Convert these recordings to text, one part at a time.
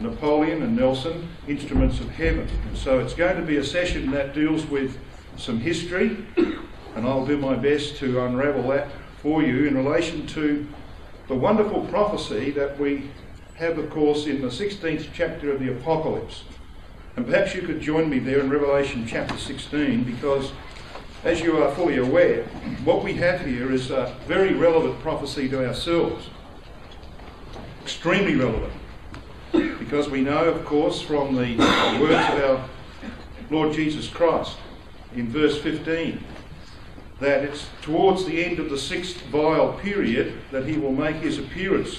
Napoleon and Nelson, instruments of heaven. And so it's going to be a session that deals with some history, and I'll do my best to unravel that for you in relation to the wonderful prophecy that we have, of course, in the 16th chapter of the Apocalypse. And perhaps you could join me there in Revelation chapter 16, because as you are fully aware, what we have here is a very relevant prophecy to ourselves. Extremely relevant. Because we know, of course, from the words of our Lord Jesus Christ in verse 15, that it's towards the end of the sixth vial period that he will make his appearance.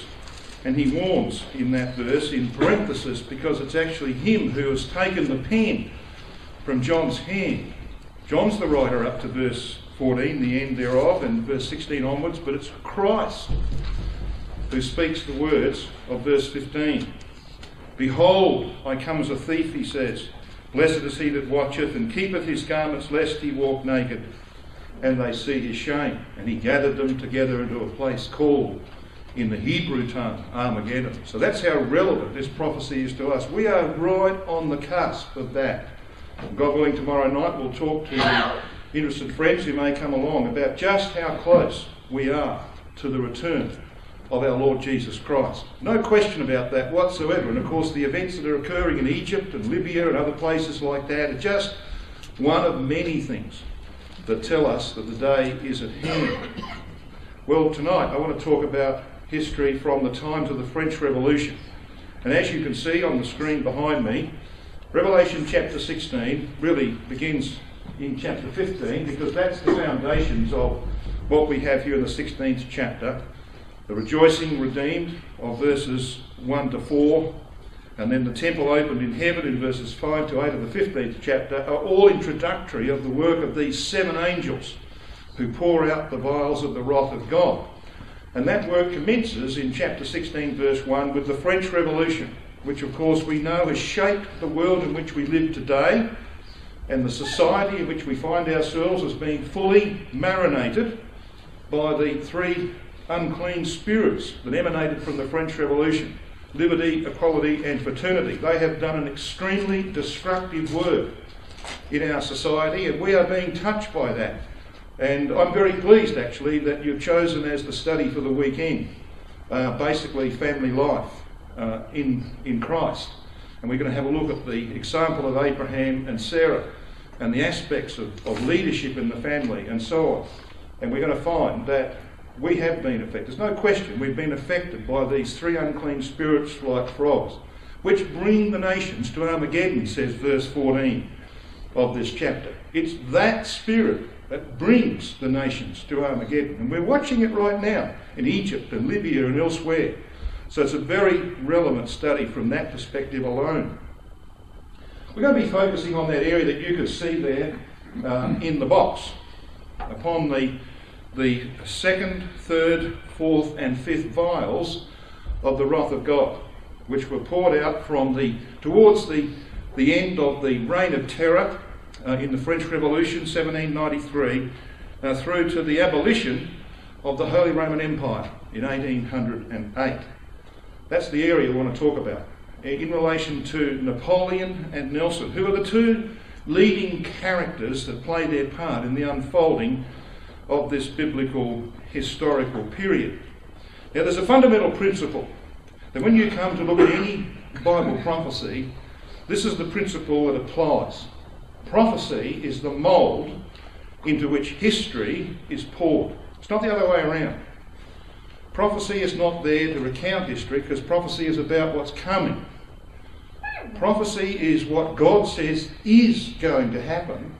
And he warns in that verse, in parenthesis, because it's actually him who has taken the pen from John's hand. John's the writer up to verse 14, the end thereof, and verse 16 onwards, but it's Christ who speaks the words of verse 15. Behold, I come as a thief, he says. Blessed is he that watcheth and keepeth his garments, lest he walk naked, and they see his shame. And he gathered them together into a place called, in the Hebrew tongue, Armageddon. So that's how relevant this prophecy is to us. We are right on the cusp of that. God willing, tomorrow night we'll talk to the interested friends who may come along about just how close we are to the return of our Lord Jesus Christ. No question about that whatsoever. And of course the events that are occurring in Egypt and Libya and other places like that are just one of many things that tell us that the day is at hand. Well, tonight I want to talk about history from the times of the French Revolution. And as you can see on the screen behind me, Revelation chapter 16 really begins in chapter 15, because that's the foundations of what we have here in the 16th chapter. The rejoicing redeemed of verses 1 to 4, and then the temple opened in heaven in verses 5 to 8 of the 15th chapter, are all introductory of the work of these seven angels who pour out the vials of the wrath of God. And that work commences in chapter 16 verse 1 with the French Revolution, which of course we know has shaped the world in which we live today, and the society in which we find ourselves as being fully marinated by the three unclean spirits that emanated from the French Revolution: liberty, equality and fraternity. They have done an extremely destructive work in our society, and we are being touched by that. And I'm very pleased actually that you've chosen as the study for the weekend basically family life in Christ. And we're going to have a look at the example of Abraham and Sarah and the aspects of leadership in the family and so on. And we're going to find that we have been affected. There's no question we've been affected by these three unclean spirits like frogs, which bring the nations to Armageddon, says verse 14 of this chapter. It's that spirit that brings the nations to Armageddon. And we're watching it right now in Egypt and Libya and elsewhere. So it's a very relevant study from that perspective alone. We're going to be focusing on that area that you can see there in the box, upon the second, third, fourth and fifth vials of the wrath of God, which were poured out from towards the end of the Reign of Terror in the French Revolution 1793 through to the abolition of the Holy Roman Empire in 1808. That's the area we want to talk about in relation to Napoleon and Nelson, who are the two leading characters that play their part in the unfolding of this biblical historical period. Now, there's a fundamental principle that when you come to look at any Bible prophecy, this is the principle that applies. Prophecy is the mould into which history is poured. It's not the other way around. Prophecy is not there to recount history, because prophecy is about what's coming. Prophecy is what God says is going to happen.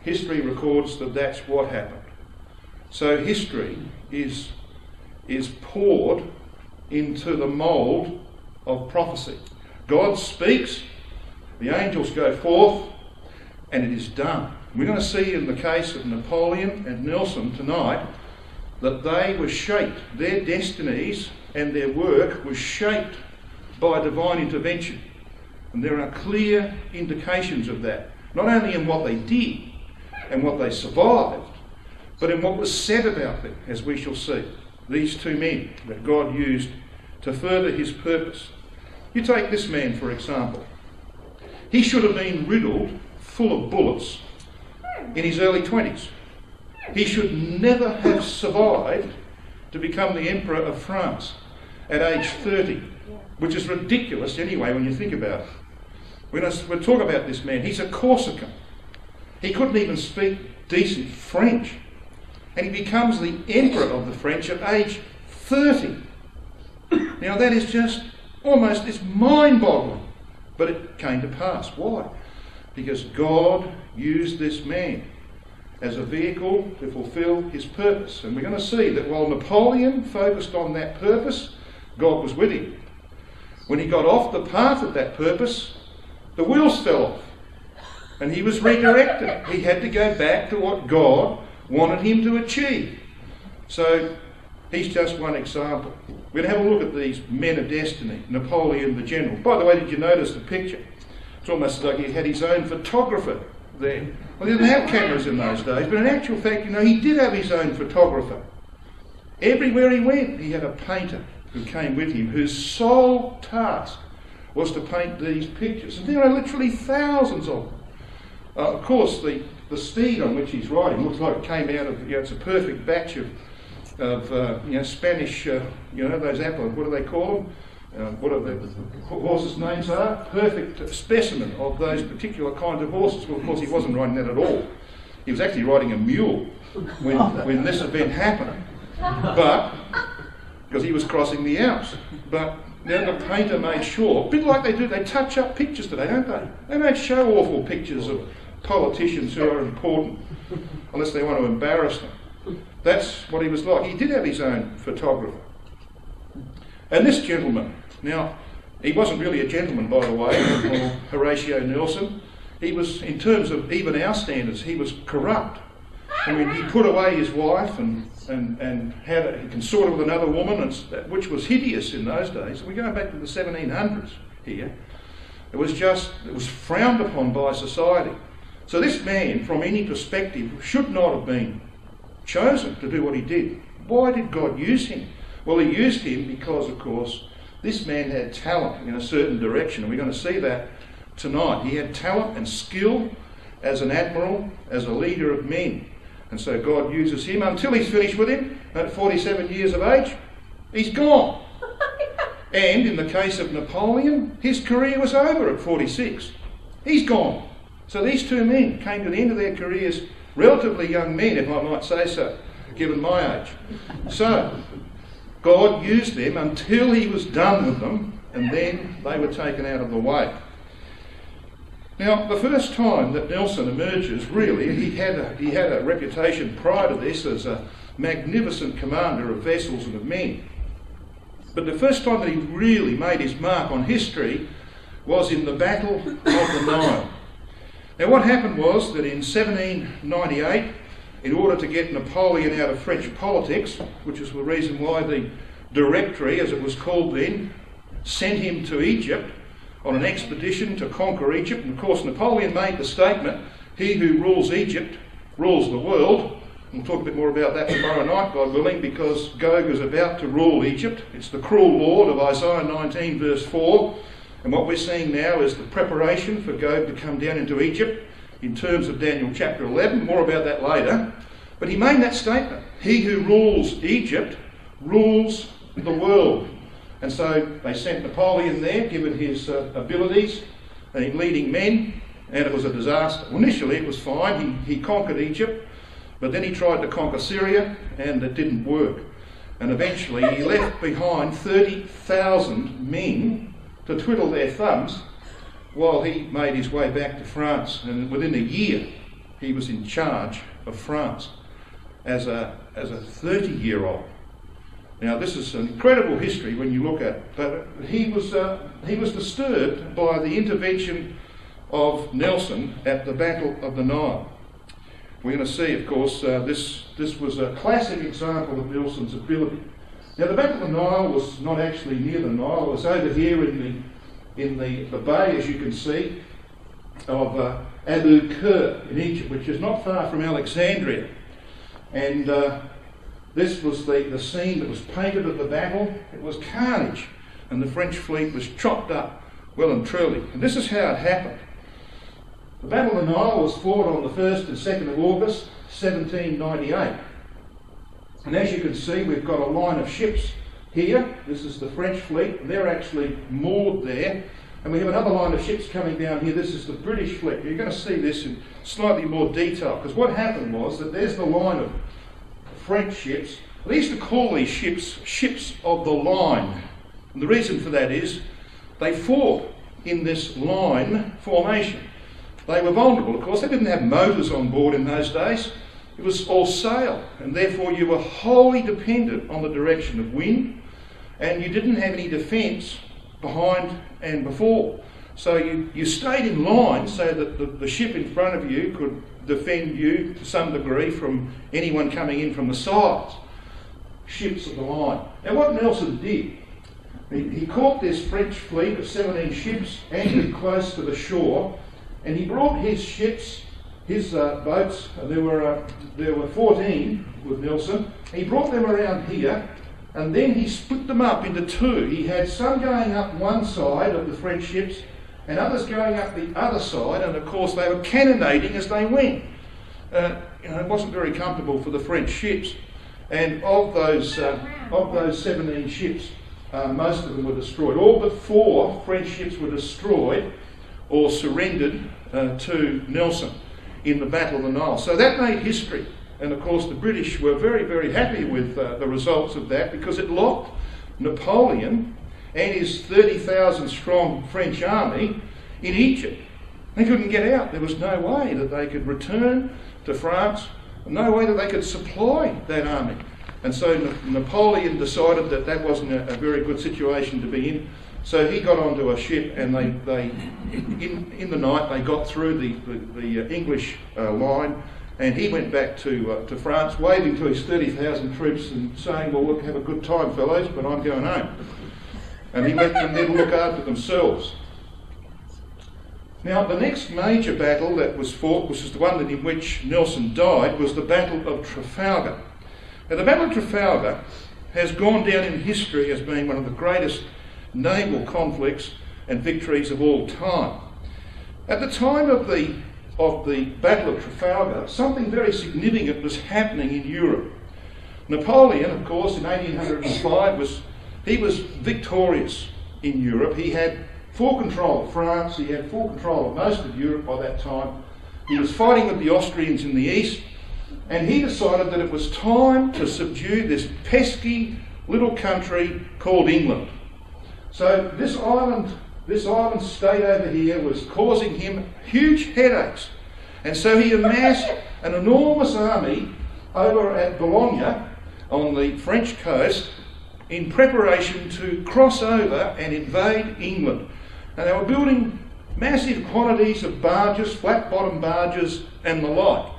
History records that that's what happened. So history is poured into the mould of prophecy. God speaks, the angels go forth, and it is done. We're going to see in the case of Napoleon and Nelson tonight that they were shaped, their destinies and their work was shaped by divine intervention. And there are clear indications of that, not only in what they did and what they survived, But in what was said about them, as we shall see, these two men that God used to further his purpose. You take this man, for example. He should have been riddled full of bullets in his early 20s. He should never have survived to become the Emperor of France at age 30, which is ridiculous anyway when you think about it. When we talk about this man, he's a Corsican. He couldn't even speak decent French. And he becomes the Emperor of the French at age 30. Now that is just almost, it's mind-boggling. But it came to pass. Why? Because God used this man as a vehicle to fulfil his purpose. And we're going to see that while Napoleon focused on that purpose, God was with him. When he got off the path of that purpose, the wheels fell off and he was redirected. He had to go back to what God wanted him to achieve. So he's just one example. We're going to have a look at these men of destiny, Napoleon the General. By the way, did you notice the picture? It's almost like he had his own photographer there. Well, he didn't have cameras in those days, but in actual fact, you know, he did have his own photographer. Everywhere he went, he had a painter who came with him, whose sole task was to paint these pictures. And there are literally thousands of them. Of course, the steed on which he's riding looks like it came out of, you know, it's a perfect batch of Spanish, you know, those apples, what do they call them? What are the horses' names are? Perfect specimen of those particular kind of horses. Well, of course, he wasn't riding that at all. He was actually riding a mule when this event happened, but because he was crossing the Alps. But now the painter made sure, a bit like they do, they touch up pictures today, don't they? They don't show awful pictures of politicians who are important, unless they want to embarrass them. That's what he was like. He did have his own photographer. And this gentleman, now, he wasn't really a gentleman, by the way, or Horatio Nelson. He was, in terms of even our standards, he was corrupt. I mean, he put away his wife and had he consorted with another woman, which was hideous in those days. We're going back to the 1700s here. It was frowned upon by society. So this man, from any perspective, should not have been chosen to do what he did. Why did God use him? Well, he used him because, of course, this man had talent in a certain direction, and we're going to see that tonight. He had talent and skill as an admiral, as a leader of men. And so God uses him until he's finished with him at 47 years of age. He's gone. And in the case of Napoleon, his career was over at 46. He's gone. So these two men came to the end of their careers, relatively young men, if I might say so, given my age. So God used them until he was done with them, and then they were taken out of the way. Now, the first time that Nelson emerges, really, he had a reputation prior to this as a magnificent commander of vessels and of men. But the first time that he really made his mark on history was in the Battle of the Nile. Now, what happened was that in 1798, in order to get Napoleon out of French politics, which is the reason why the Directory, as it was called then, sent him to Egypt on an expedition to conquer Egypt. And of course, Napoleon made the statement, "He who rules Egypt rules the world." We'll talk a bit more about that tomorrow night, God willing, because Gog is about to rule Egypt. It's the cruel lord of Isaiah 19 verse 4. And what we're seeing now is the preparation for Gog to come down into Egypt in terms of Daniel chapter 11. More about that later. But he made that statement, "He who rules Egypt rules the world." And so they sent Napoleon there, given his abilities in leading men, and it was a disaster. Well, initially it was fine. He conquered Egypt, but then he tried to conquer Syria, and it didn't work. And eventually he left behind 30,000 men to twiddle their thumbs while he made his way back to France. And within a year, he was in charge of France as a 30-year-old. Now, this is an incredible history when you look at it. But he was disturbed by the intervention of Nelson at the Battle of the Nile. We're going to see, of course, this was a classic example of Nelson's ability. Now, the Battle of the Nile was not actually near the Nile. It was over here in the bay, as you can see, of Abu Kir in Egypt, which is not far from Alexandria. And this was the scene that was painted of the battle. It was carnage, and the French fleet was chopped up well and truly. And this is how it happened. The Battle of the Nile was fought on the 1st and 2nd of August 1798. And as you can see, we've got a line of ships here. This is the French fleet, and they're actually moored there. And we have another line of ships coming down here. This is the British fleet. You're going to see this in slightly more detail, because what happened was that there's the line of French ships. They used to call these ships, ships of the line. And the reason for that is they fought in this line formation. They were vulnerable. Of course, they didn't have motors on board in those days. It was all sail, and therefore you were wholly dependent on the direction of wind, and you didn't have any defence behind and before. So you stayed in line so that the ship in front of you could defend you to some degree from anyone coming in from the sides. Ships of the line. Now what Nelson did, he caught this French fleet of 17 ships anchored close to the shore, and he brought his ships, his boats, there were 14 with Nelson. He brought them around here, and then he split them up into two. He had some going up one side of the French ships and others going up the other side, and of course they were cannonading as they went. It wasn't very comfortable for the French ships, and of those 17 ships, most of them were destroyed. All but 4 French ships were destroyed or surrendered to Nelson in the Battle of the Nile. So that made history. And of course the British were very, very happy with the results of that, because it locked Napoleon and his 30,000 strong French army in Egypt. They couldn't get out. There was no way that they could return to France, no way that they could supply that army. And so Napoleon decided that that wasn't a very good situation to be in. So he got onto a ship, and in the night they got through the English line. And he went back to France, waving to his 30,000 troops and saying, well, look, have a good time, fellows, but I'm going home. And he let them then look after themselves. Now, the next major battle that was fought, which is the one in which Nelson died, was the Battle of Trafalgar. Now, the Battle of Trafalgar has gone down in history as being one of the greatest naval conflicts and victories of all time. At the time of the Battle of Trafalgar, something very significant was happening in Europe. Napoleon, of course, in 1805, he was victorious in Europe. He had full control of France, he had full control of most of Europe by that time. He was fighting with the Austrians in the east, and he decided that it was time to subdue this pesky little country called England. So this island state over here was causing him huge headaches. And so he amassed an enormous army over at Boulogne on the French coast in preparation to cross over and invade England. And they were building massive quantities of barges, flat-bottom barges and the like.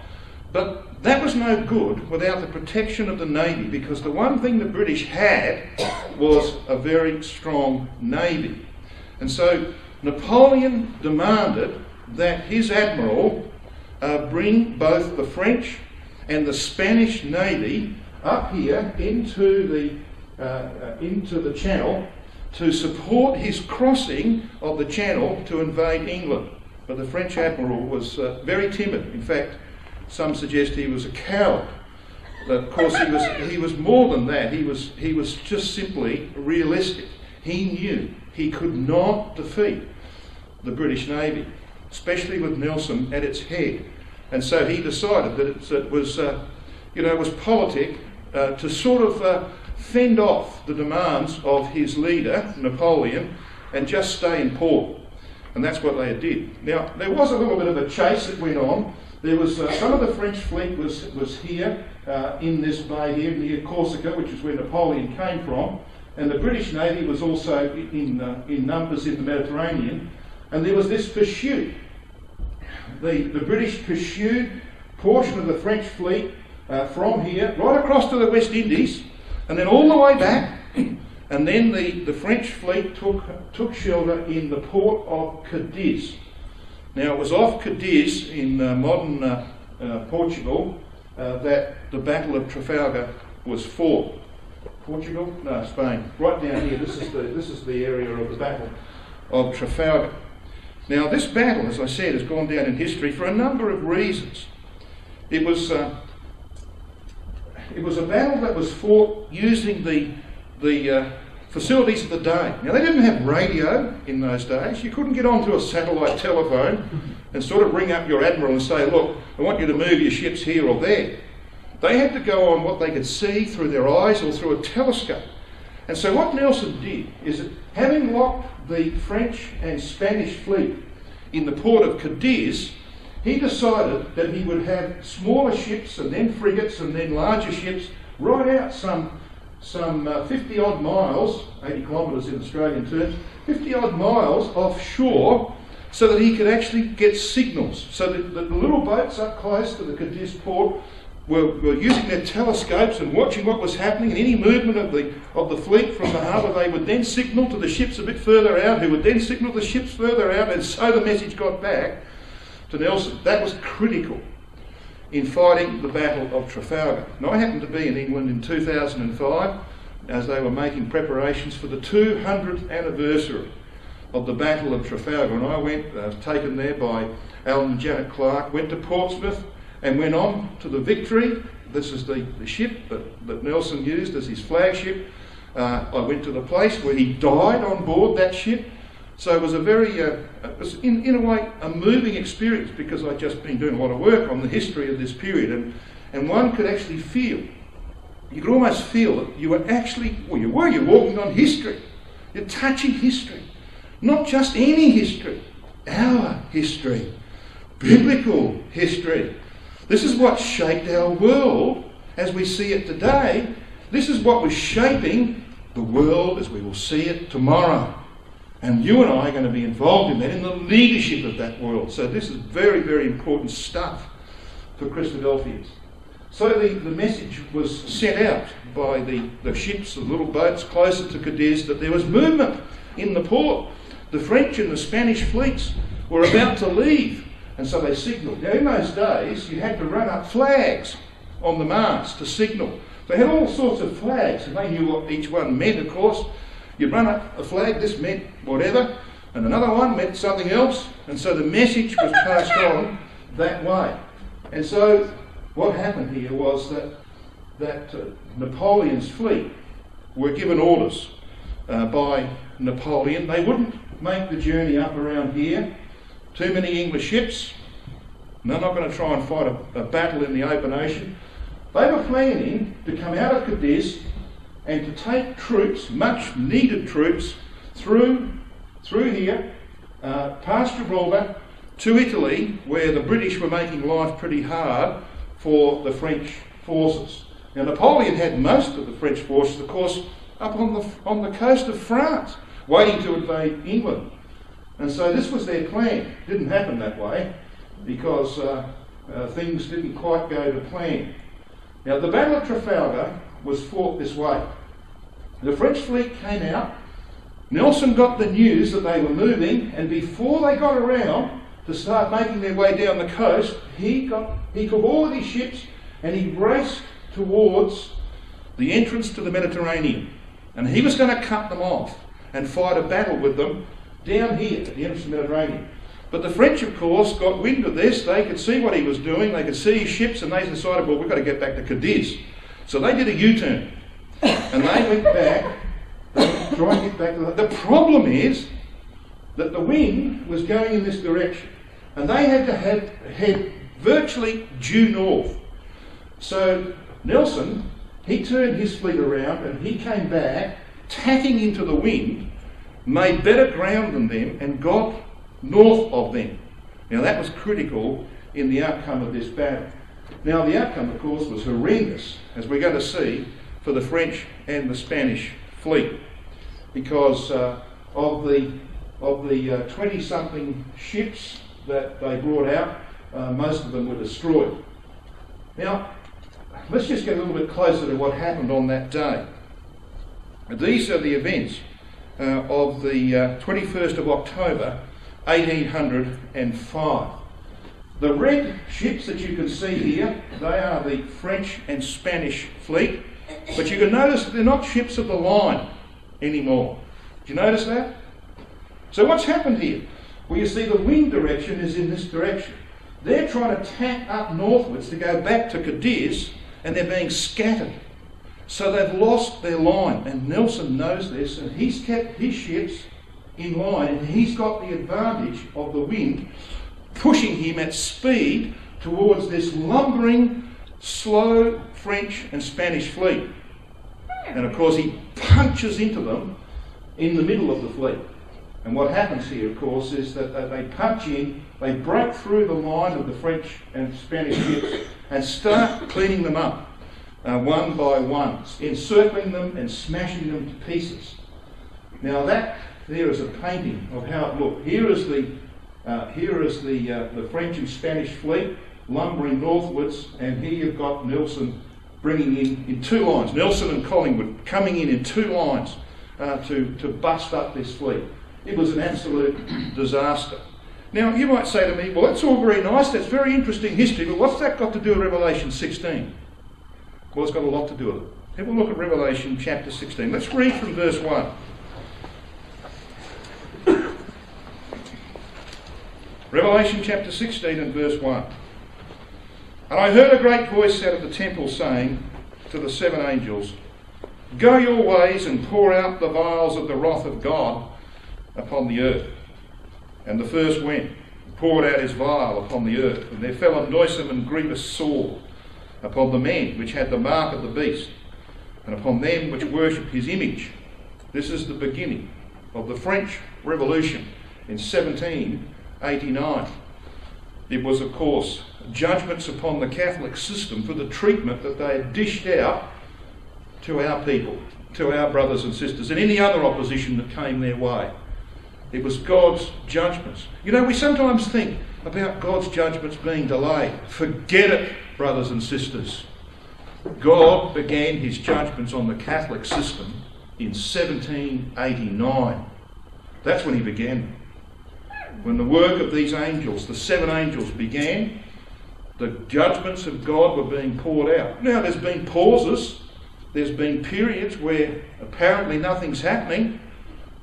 But that was no good without the protection of the Navy, because the one thing the British had was a very strong Navy. And so Napoleon demanded that his admiral bring both the French and the Spanish Navy up here into the Channel to support his crossing of the Channel to invade England. But the French admiral was very timid. In fact, some suggest he was a coward. But of course, he was more than that. He was just simply realistic. He knew he could not defeat the British Navy, especially with Nelson at its head. And so he decided that it was politic to sort of fend off the demands of his leader, Napoleon, and just stay in port. And that's what they did. Now, there was a little bit of a chase that went on. There was some of the French fleet was here in this bay here, near Corsica, which is where Napoleon came from. And the British Navy was also in numbers in the Mediterranean. And there was this pursuit. The British pursued a portion of the French fleet from here, right across to the West Indies, and then all the way back. And then the French fleet took shelter in the port of Cadiz. Now, it was off Cadiz in modern Portugal that the Battle of Trafalgar was fought. Portugal? No, Spain. Right down here, this is the area of the Battle of Trafalgar. Now this battle, as I said, has gone down in history for a number of reasons. It was a battle that was fought using the facilities of the day. Now, they didn't have radio in those days. You couldn't get onto a satellite telephone and sort of ring up your admiral and say, look, I want you to move your ships here or there. They had to go on what they could see through their eyes or through a telescope. And so what Nelson did is that, having locked the French and Spanish fleet in the port of Cadiz, he decided that he would have smaller ships and then frigates and then larger ships right out some 50-odd miles, 80 kilometres in Australian terms, 50-odd miles offshore, so that he could actually get signals. So that the little boats up close to the Cadiz port were using their telescopes and watching what was happening, and any movement of the fleet from the harbour, they would then signal to the ships a bit further out, who would then signal the ships further out, and so the message got back to Nelson. That was critical in fighting the Battle of Trafalgar. Now, I happened to be in England in 2005 as they were making preparations for the 200th anniversary of the Battle of Trafalgar, and I went, taken there by Alan and Janet Clark, went to Portsmouth and went on to the Victory. This is the ship that Nelson used as his flagship. I went to the place where he died on board that ship. So it was a very, in a way, a moving experience, because I'd just been doing a lot of work on the history of this period, and one could actually feel, you could almost feel that you were actually, well, you're walking on history. You're touching history. Not just any history, our history, biblical history. This is what shaped our world as we see it today. This is what was shaping the world as we will see it tomorrow. And you and I are going to be involved in that, in the leadership of that world. So this is very, very important stuff for Christadelphians. So the message was sent out by the ships, the little boats closer to Cadiz, that there was movement in the port. The French and the Spanish fleets were about to leave, and so they signalled. Now, in those days, you had to run up flags on the mast to signal. They had all sorts of flags, and they knew what each one meant, of course. You'd run up a flag, this meant whatever, and another one meant something else, and so the message was passed on that way. And so what happened here was that Napoleon's fleet were given orders by Napoleon. They wouldn't make the journey up around here. Too many English ships. And they're not going to try and fight a battle in the open ocean. They were planning to come out of Cadiz and to take troops, much needed troops, through here, past Gibraltar, to Italy, where the British were making life pretty hard for the French forces. Now, Napoleon had most of the French forces, of course, up on the coast of France, waiting to invade England. And so this was their plan. It didn't happen that way, because things didn't quite go to plan. Now, the Battle of Trafalgar was fought this way. The French fleet came out. Nelson got the news that they were moving, and before they got around to start making their way down the coast, he got all of his ships and he raced towards the entrance to the Mediterranean. And he was going to cut them off and fight a battle with them down here at the entrance of the Mediterranean. But the French, of course, got wind of this. They could see what he was doing. They could see his ships, and they decided, well, we've got to get back to Cadiz. So they did a U-turn, and they went back, trying to get back to the problem is that the wind was going in this direction, and they had to head virtually due north. So Nelson, he turned his fleet around, and he came back, tacking into the wind, made better ground than them, and got north of them. Now, that was critical in the outcome of this battle. Now, the outcome, of course, was horrendous, as we're going to see, for the French and the Spanish fleet, because of the 20-something ships that they brought out, most of them were destroyed. Now, let's just get a little bit closer to what happened on that day. These are the events of the 21st of October, 1805. The red ships that you can see here, they are the French and Spanish fleet. But you can notice that they're not ships of the line anymore. Do you notice that? So what's happened here? Well, you see the wind direction is in this direction. They're trying to tack up northwards to go back to Cadiz, and they're being scattered. So they've lost their line, and Nelson knows this, and he's kept his ships in line, and he's got the advantage of the wind pushing him at speed towards this lumbering, slow French and Spanish fleet. And of course he punches into them in the middle of the fleet. And what happens here, of course, is that they punch in, they break through the line of the French and Spanish ships and start cleaning them up one by one, encircling them and smashing them to pieces. Now that there is a painting of how it looked. Here is the French and Spanish fleet lumbering northwards, and here you've got Nelson bringing in two lines, Nelson and Collingwood coming in two lines to bust up this fleet. It was an absolute disaster. Now, you might say to me, well, that's all very nice, that's very interesting history, but what's that got to do with Revelation 16? Well, it's got a lot to do with it. Have a look at Revelation chapter 16. Let's read from verse 1. Revelation chapter 16 and verse 1. And I heard a great voice out of the temple saying to the seven angels, "Go your ways and pour out the vials of the wrath of God upon the earth." And the first went, poured out his vial upon the earth, and there fell a noisome and grievous sore upon the men which had the mark of the beast, and upon them which worship his image. This is the beginning of the French Revolution in 1789. It was, of course, judgments upon the Catholic system for the treatment that they had dished out to our people, to our brothers and sisters, and any other opposition that came their way. It was God's judgments. You know, we sometimes think about God's judgments being delayed. Forget it, brothers and sisters. God began his judgments on the Catholic system in 1789. That's when he began. When the work of these angels, the seven angels, began, the judgments of God were being poured out. Now, there's been pauses. There's been periods where apparently nothing's happening.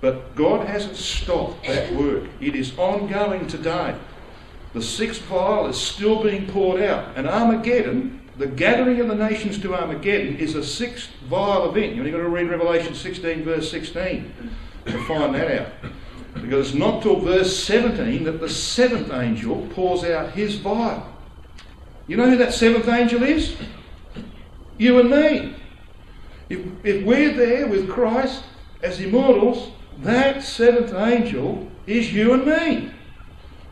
But God hasn't stopped that work. It is ongoing today. The sixth vial is still being poured out. And Armageddon, the gathering of the nations to Armageddon, is a sixth vial event. You've only got to read Revelation 16, verse 16 to find that out. Because it's not till verse 17 that the seventh angel pours out his vial. You know who that seventh angel is? You and me. If we're there with Christ as immortals, that seventh angel is you and me.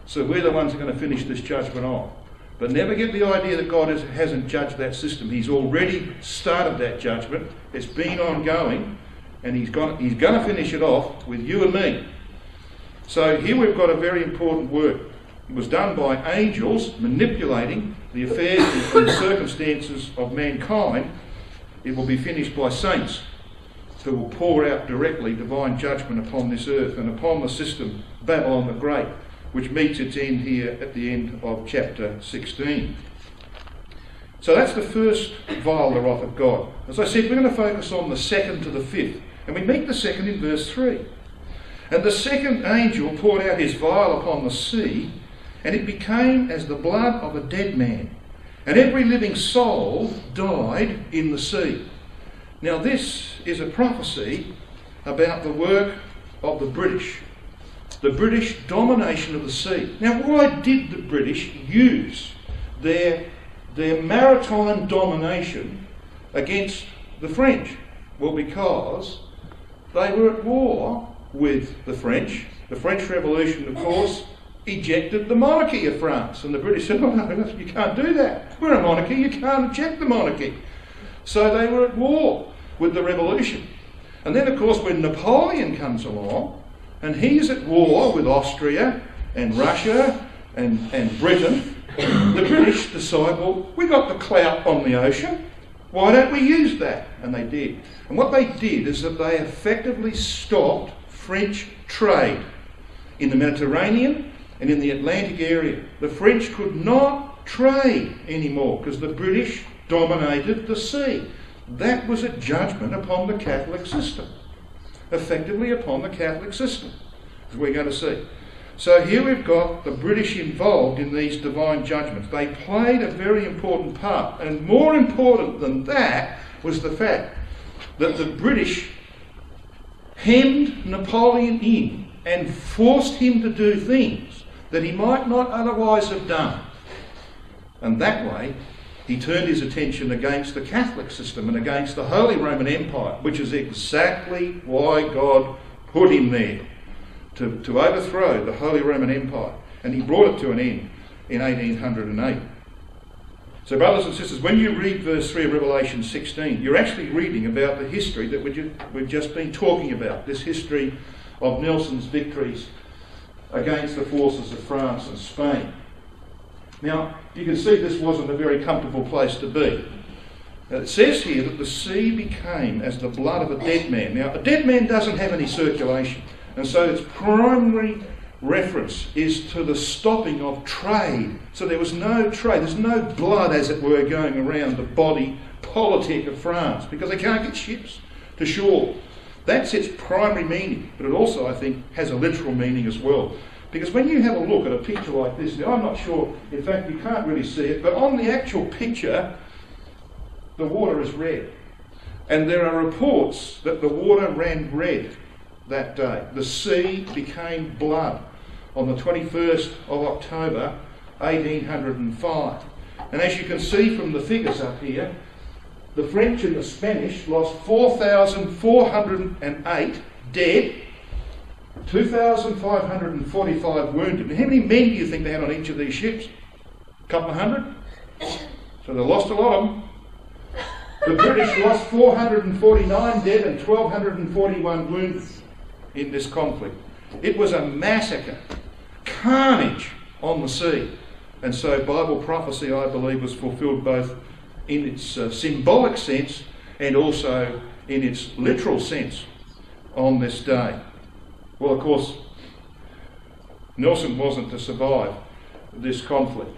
So we're the ones who are going to finish this judgment off. But never get the idea that God hasn't judged that system. He's already started that judgment. It's been ongoing. And he's going to finish it off with you and me. So here we've got a very important work. It was done by angels manipulating the affairs and circumstances of mankind. It will be finished by saints who will pour out directly divine judgment upon this earth and upon the system, Babylon the Great, which meets its end here at the end of chapter 16. So that's the first vial of the wrath of God. As I said, we're going to focus on the second to the fifth, and we meet the second in verse 3. And the second angel poured out his vial upon the sea, and it became as the blood of a dead man, and every living soul died in the sea. Now this is a prophecy about the work of the British domination of the sea. Now why did the British use their maritime domination against the French? Well, because they were at war with the French. The French Revolution, of course, ejected the monarchy of France, and the British said, oh no, you can't do that. We're a monarchy, you can't eject the monarchy. So they were at war with the revolution. And then, of course, when Napoleon comes along, and he's at war with Austria and Russia and Britain, the British decide, well, we got the clout on the ocean, why don't we use that? And they did. And what they did is that they effectively stopped French trade in the Mediterranean and in the Atlantic area. The French could not trade anymore because the British dominated the sea. That was a judgment upon the Catholic system, effectively upon the Catholic system, as we're going to see. So here we've got the British involved in these divine judgments. They played a very important part, and more important than that was the fact that the British hemmed Napoleon in and forced him to do things that he might not otherwise have done. And that way, he turned his attention against the Catholic system and against the Holy Roman Empire, which is exactly why God put him there, to overthrow the Holy Roman Empire. And he brought it to an end in 1808. So brothers and sisters, when you read verse 3 of Revelation 16, you're actually reading about the history that we've just been talking about, this history of Nelson's victories against the forces of France and Spain. Now, you can see this wasn't a very comfortable place to be. Now, it says here that the sea became as the blood of a dead man. Now, a dead man doesn't have any circulation, and so its primary reference is to the stopping of trade. So there was no trade, there's no blood, as it were, going around the body politic of France, because they can't get ships to shore. That's its primary meaning, but it also, I think, has a literal meaning as well, because when you have a look at a picture like this, now I'm not sure, in fact you can't really see it, but on the actual picture the water is red, and there are reports that the water ran red that day. The sea became blood on the 21st of October 1805. And as you can see from the figures up here, the French and the Spanish lost 4,408 dead, 2,545 wounded. Now, how many men do you think they had on each of these ships? A couple of hundred? So they lost a lot of them. The British lost 449 dead and 1,241 wounded in this conflict. It was a massacre, carnage on the sea. And so Bible prophecy, I believe, was fulfilled both in its symbolic sense and also in its literal sense on this day. Well, of course, Nelson wasn't to survive this conflict.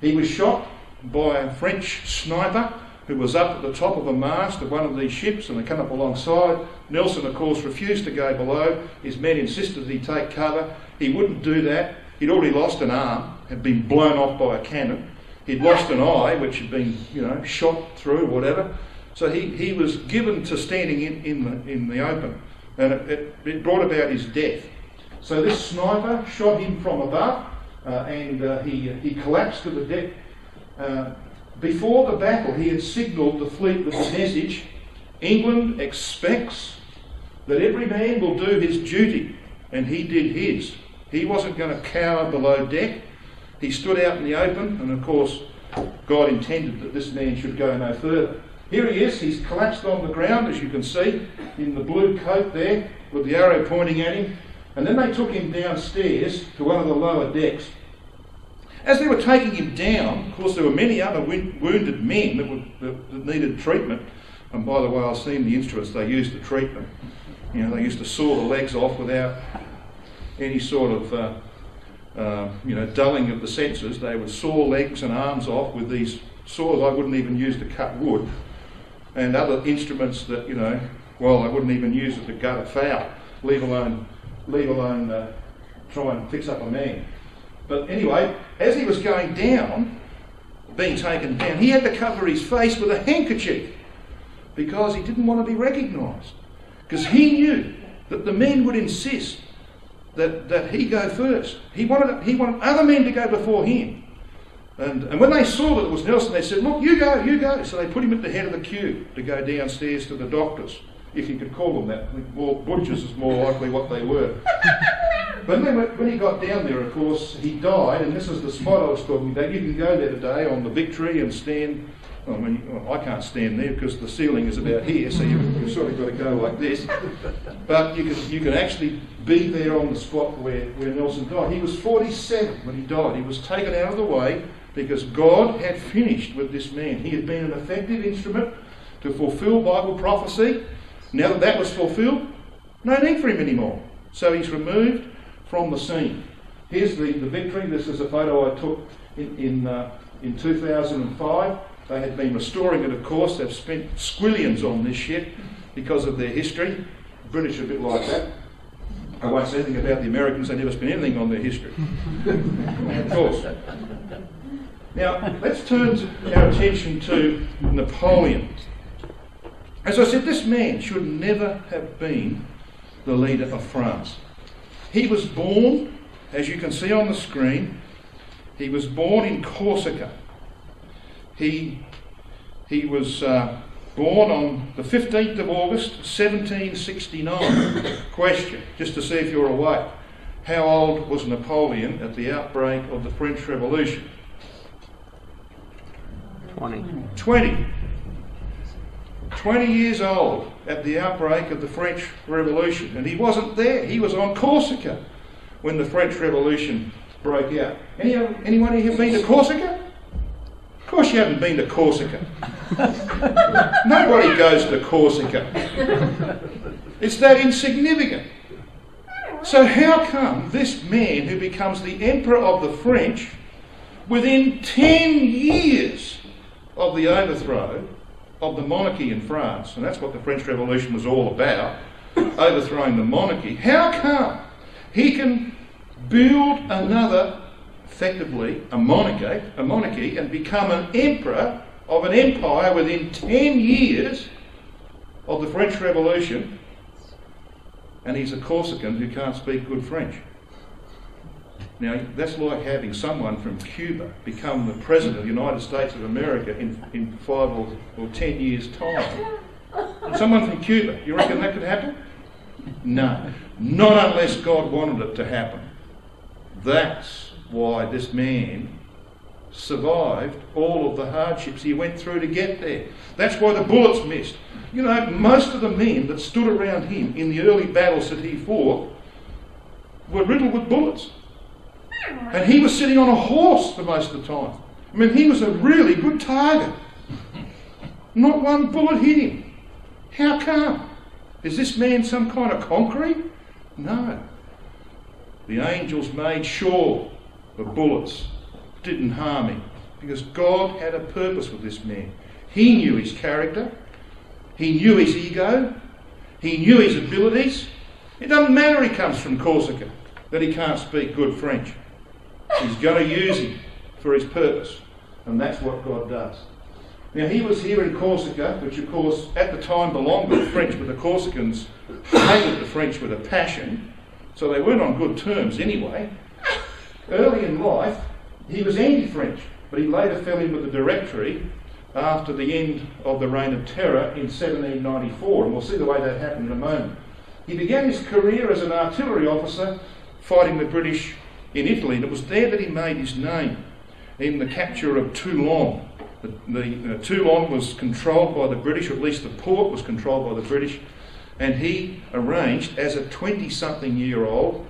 He was shot by a French sniper who was up at the top of a mast of one of these ships, and they come up alongside. Nelson, of course, refused to go below. His men insisted that he take cover. He wouldn't do that. He'd already lost an arm, had been blown off by a cannon. He'd lost an eye, which had been, shot through or whatever. So he was given to standing in the open, and it brought about his death. So this sniper shot him from above, and he collapsed to the deck. Before the battle, he had signalled the fleet with the message, "England expects that every man will do his duty," and he did his. He wasn't going to cower below deck. He stood out in the open, and of course, God intended that this man should go no further. Here he is, he's collapsed on the ground, as you can see, in the blue coat there, with the arrow pointing at him, and then they took him downstairs to one of the lower decks. As they were taking him down, of course, there were many other wounded men that needed treatment. And by the way, I've seen the instruments they used to treat them. They used to saw the legs off without any sort of, dulling of the senses. They would saw legs and arms off with these saws I wouldn't even use to cut wood, and other instruments that, I wouldn't even use it to gut a fowl, leave alone try and fix up a man. But anyway, as he was going down, being taken down, he had to cover his face with a handkerchief because he didn't want to be recognised. Because he knew that the men would insist that he go first. He wanted other men to go before him. And when they saw that it was Nelson, they said, "Look, you go, you go." So they put him at the head of the queue to go downstairs to the doctors, if you could call them that. I think butchers is more likely what they were. But when he got down there, of course, he died, and this is the spot I was talking about. You can go there today on the Victory and stand. I can't stand there because the ceiling is about here, so you've sort of got to go like this. But you can actually be there on the spot where Nelson died. He was 47 when he died. He was taken out of the way because God had finished with this man. He had been an effective instrument to fulfil Bible prophecy. Now that that was fulfilled, no need for him anymore. So he's removed from the scene. Here's the victory. This is a photo I took in 2005. They had been restoring it, of course. They've spent squillions on this ship because of their history. The British are a bit like that. I won't say anything about the Americans. They never spent anything on their history. Of course. Now, let's turn our attention to Napoleon. As I said, this man should never have been the leader of France. He was born, as you can see on the screen, he was born in Corsica. He was born on the 15th of August, 1769. Question, just to see if you're awake. How old was Napoleon at the outbreak of the French Revolution? 20. 20 years old at the outbreak of the French Revolution, and he wasn't there. He was on Corsica when the French Revolution broke out. Anyone here been to Corsica? Of course you haven't been to Corsica. Nobody goes to Corsica. It's that insignificant. So how come this man who becomes the Emperor of the French within 10 years of the overthrow of the monarchy in France, and that's what the French Revolution was all about, overthrowing the monarchy, how come he can build another, effectively, a monarchy, and become an emperor of an empire within 10 years of the French Revolution, and he's a Corsican who can't speak good French? Now, that's like having someone from Cuba become the President of the United States of America in 5 or 10 years' time. Someone from Cuba, you reckon that could happen? No. Not unless God wanted it to happen. That's why this man survived all of the hardships he went through to get there. That's why the bullets missed. You know, most of the men that stood around him in the early battles that he fought were riddled with bullets. And he was sitting on a horse for most of the time. I mean, he was a really good target. Not one bullet hit him. How come? Is this man some kind of conqueror? No. The angels made sure the bullets didn't harm him, because God had a purpose with this man. He knew his character. He knew his ego. He knew his abilities. It doesn't matter he comes from Corsica, that he can't speak good French. He's going to use him for his purpose, and that's what God does. Now, he was here in Corsica, which of course at the time belonged to the French, but the Corsicans hated the French with a passion, so they weren't on good terms anyway. Early in life, he was anti-French, but he later fell in with the Directory after the end of the Reign of Terror in 1794, and we'll see the way that happened in a moment. He began his career as an artillery officer fighting the British in Italy, and it was there that he made his name in the capture of Toulon. Toulon was controlled by the British, or at least the port was controlled by the British, and he arranged as a 25-year-old,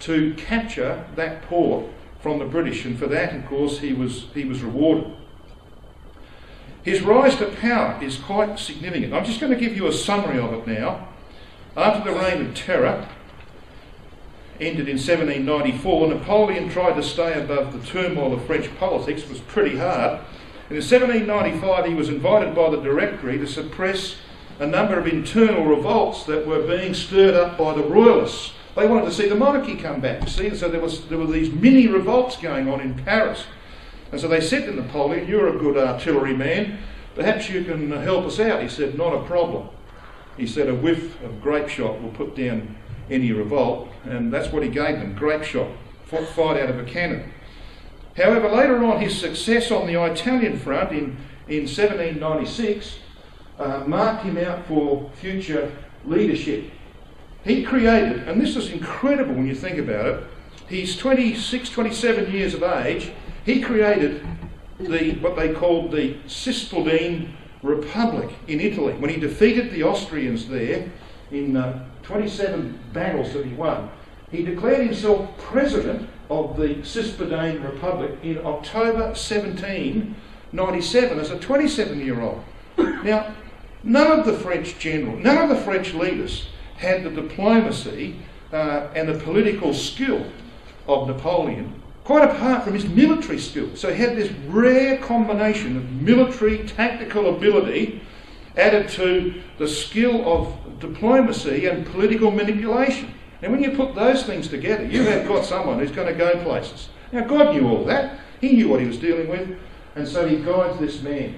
to capture that port from the British, and for that, of course, he was rewarded. His rise to power is quite significant. I'm just going to give you a summary of it now. After the Reign of Terror ended in 1794, Napoleon tried to stay above the turmoil of French politics. It was pretty hard. And in 1795, he was invited by the Directory to suppress a number of internal revolts that were being stirred up by the royalists. They wanted to see the monarchy come back, see? So there were these mini revolts going on in Paris. And so they said to Napoleon, "You're a good artilleryman. Perhaps you can help us out." He said, "Not a problem." He said, "A whiff of grape shot will put down any revolt," and that's what he gave them, grape shot, fired out of a cannon. However, later on, his success on the Italian front in 1796 marked him out for future leadership. He created, and this is incredible when you think about it, he's 26, 27 years of age, he created what they called the Cispaldine Republic in Italy, when he defeated the Austrians there in 27 battles that he won. He declared himself president of the Cispaldine Republic in October 1797 as a 27-year-old. Now, none of the French leaders had the diplomacy and the political skill of Napoleon, quite apart from his military skill. So he had this rare combination of military tactical ability added to the skill of diplomacy and political manipulation. And when you put those things together, you have got someone who's going to go places. Now, God knew all that. He knew what he was dealing with, and so he guides this man.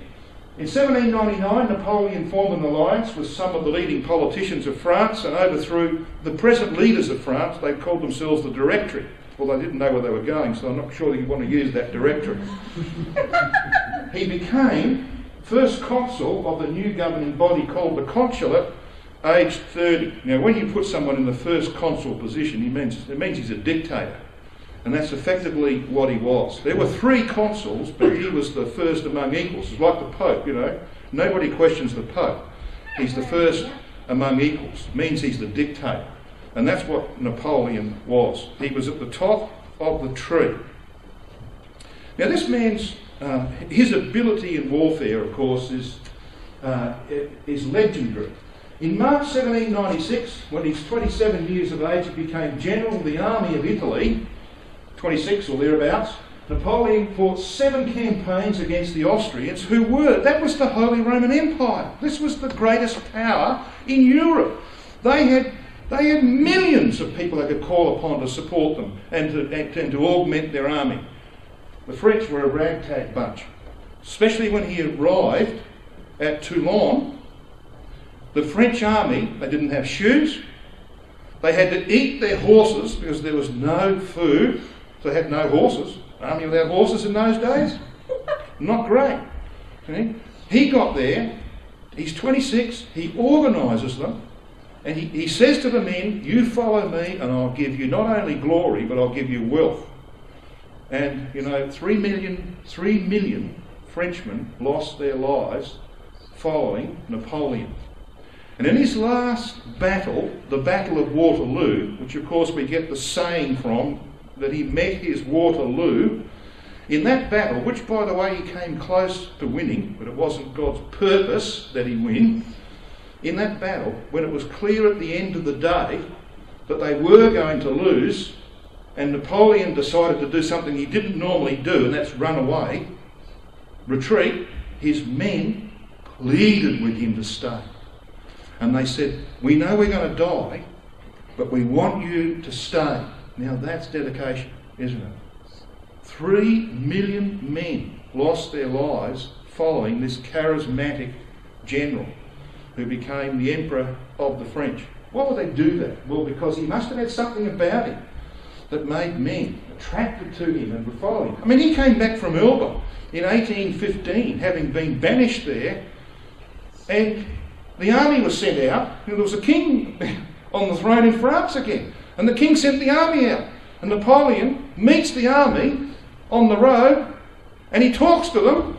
In 1799, Napoleon formed an alliance with some of the leading politicians of France and overthrew the present leaders of France. They called themselves the Directory. Well, they didn't know where they were going, so I'm not sure that you want to use that directory. He became first consul of the new governing body called the Consulate, aged 30. Now, when you put someone in the first consul position, it means he's a dictator. And that's effectively what he was. There were three consuls, but he was the first among equals. It's like the Pope, you know. Nobody questions the Pope. He's the first among equals. It means he's the dictator. And that's what Napoleon was. He was at the top of the tree. Now, this man's, his ability in warfare, of course, is legendary. In March 1796, when he's 27 years of age, he became general of the army of Italy, 26 or thereabouts. Napoleon fought 7 campaigns against the Austrians, who were, that was the Holy Roman Empire. This was the greatest power in Europe. They had millions of people they could call upon to support them and to augment their army. The French were a ragtag bunch, especially when he arrived at Toulon. The French army, they didn't have shoes. They had to eat their horses because there was no food. So they had no horses. Army without horses in those days? Not great. Okay. He got there. He's 26. He organises them. And he says to the men, you follow me and I'll give you not only glory, but I'll give you wealth. And, you know, 3 million Frenchmen lost their lives following Napoleon. And in his last battle, the Battle of Waterloo, which of course we get the saying from, that he met his Waterloo, in that battle, which by the way he came close to winning, but it wasn't God's purpose that he win. In that battle, when it was clear at the end of the day that they were going to lose, and Napoleon decided to do something he didn't normally do, and that's run away, retreat, his men pleaded with him to stay. And they said, we know we're going to die, but we want you to stay. Now that's dedication, isn't it? 3 million men lost their lives following this charismatic general who became the Emperor of the French. Why would they do that? Well, because he must have had something about him that made men attracted to him and would follow him. I mean, he came back from Elba in 1815, having been banished there, and the army was sent out. You know, there was a king on the throne in France again, and the king sent the army out. And Napoleon meets the army on the road, and he talks to them,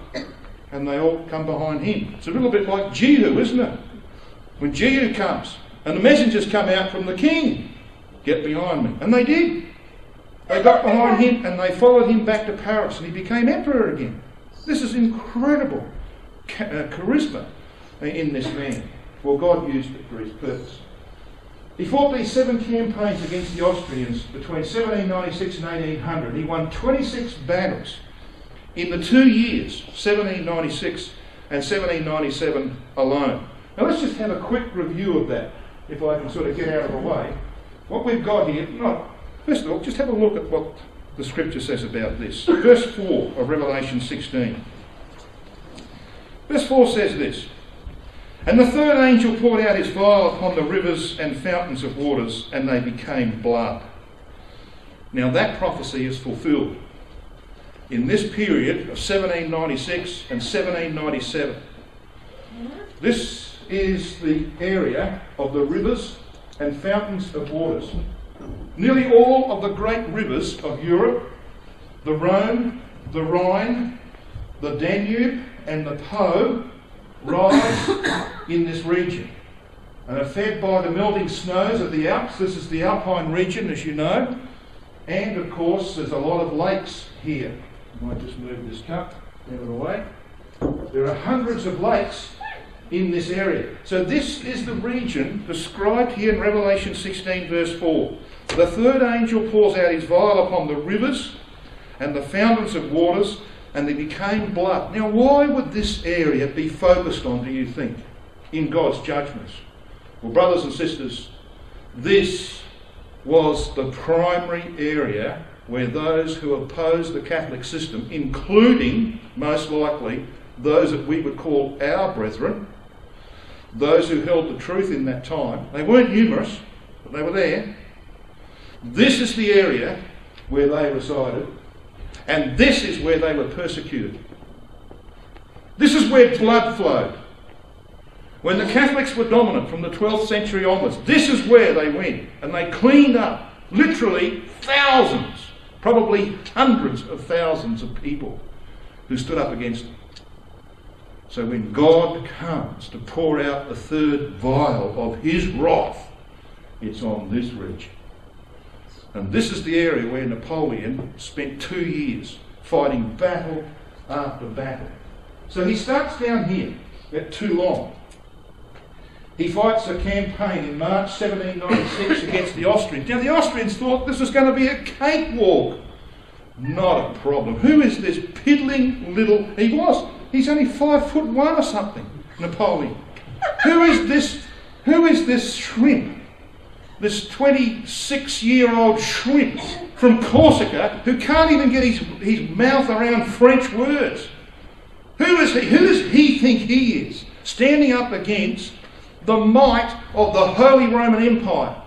and they all come behind him. It's a little bit like Jehu, isn't it? When Jehu comes and the messengers come out from the king, get behind me. And they did. They got behind him and they followed him back to Paris, and he became emperor again. This is incredible charisma in this man. Well, God used it for his purpose. He fought these 7 campaigns against the Austrians between 1796 and 1800. He won 26 battles. In the 2 years, 1796 and 1797 alone. Now let's just have a quick review of that, if I can sort of get out of the way. What we've got here, first of all, just have a look at what the scripture says about this. Verse 4 of Revelation 16. Verse 4 says this, and the third angel poured out his vial upon the rivers and fountains of waters, and they became blood. Now that prophecy is fulfilled in this period of 1796 and 1797. This is the area of the rivers and fountains of waters. Nearly all of the great rivers of Europe, the Rhone, the Rhine, the Danube and the Po, rise in this region. And are fed by the melting snows of the Alps. This is the Alpine region, as you know. And of course, there's a lot of lakes here. I might just move this cup out of the way. There are hundreds of lakes in this area. So this is the region described here in Revelation 16 verse 4. The third angel pours out his vial upon the rivers and the fountains of waters, and they became blood. Now why would this area be focused on, do you think, in God's judgments? Well, brothers and sisters, this was the primary area where those who opposed the Catholic system, including, most likely, those that we would call our brethren, those who held the truth in that time, they weren't numerous, but they were there. This is the area where they resided, and this is where they were persecuted. This is where blood flowed. When the Catholics were dominant from the 12th century onwards, this is where they went, and they cleaned up literally thousands, probably hundreds of thousands of people who stood up against them. So when God comes to pour out the third vial of his wrath, it's on this region. And this is the area where Napoleon spent 2 years fighting battle after battle. So he starts down here at Toulon. He fights a campaign in March 1796 against the Austrians. Now the Austrians thought this was going to be a cakewalk. Not a problem. Who is this piddling little... He was... He's only 5'1" or something, Napoleon. Who is this shrimp? This 26-year-old shrimp from Corsica who can't even get his mouth around French words. Who is he? Who does he think he is? Standing up against the might of the Holy Roman Empire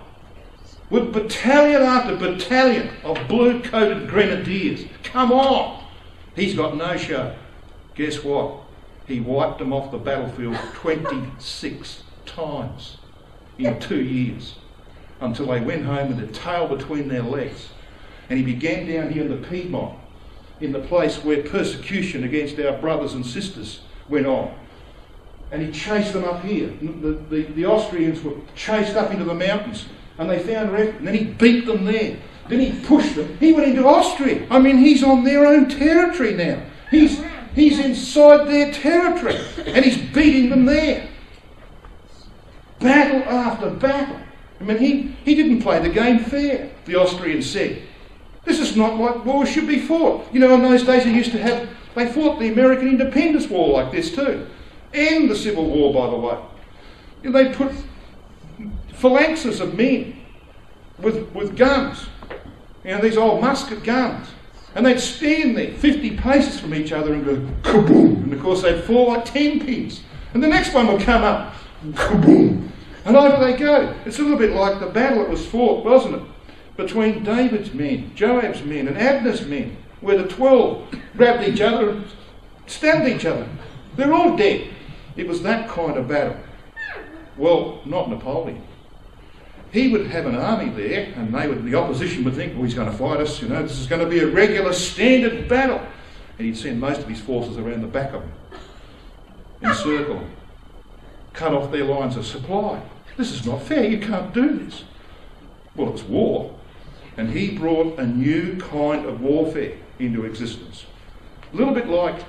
with battalion after battalion of blue-coated grenadiers. Come on! He's got no show. Guess what? He wiped them off the battlefield 26 times in 2 years until they went home with their tail between their legs. And he began down here in the Piedmont, in the place where persecution against our brothers and sisters went on. And he chased them up here. The Austrians were chased up into the mountains and they found refuge. And then he beat them there. Then he pushed them. He went into Austria. I mean, he's on their own territory now. He's inside their territory and he's beating them there. Battle after battle. I mean, he didn't play the game fair, the Austrians said. This is not what war should be fought. You know, in those days they fought the American Independence War like this too. And the Civil War, by the way. You know, they put phalanxes of men with guns. You know, these old musket guns. And they'd stand there 50 paces from each other and go kaboom, and of course they'd fall like 10 pins. And the next one would come up, kaboom, and over they go. It's a little bit like the battle that was fought, wasn't it? Between David's men, Joab's men, and Abner's men, where the 12 grabbed each other and stabbed each other. They're all dead. It was that kind of battle. Well, not Napoleon. He would have an army there, and the opposition would think, well, he's going to fight us, you know, this is going to be a regular standard battle. And he'd send most of his forces around the back of them, encircle them, cut off their lines of supply. This is not fair, you can't do this. Well, it's war. And he brought a new kind of warfare into existence. A little bit like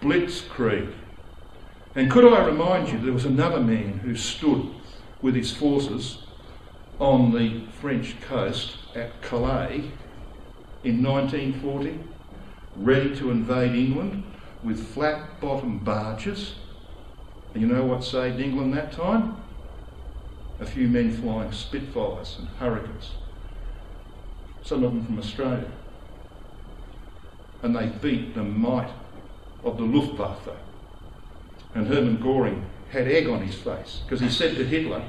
Blitzkrieg. And could I remind you, there was another man who stood with his forces on the French coast at Calais in 1940, ready to invade England with flat-bottomed barges. And you know what saved England that time? A few men flying Spitfires and Hurricanes, some of them from Australia. And they beat the might of the Luftwaffe. And Hermann Göring had egg on his face because he said to Hitler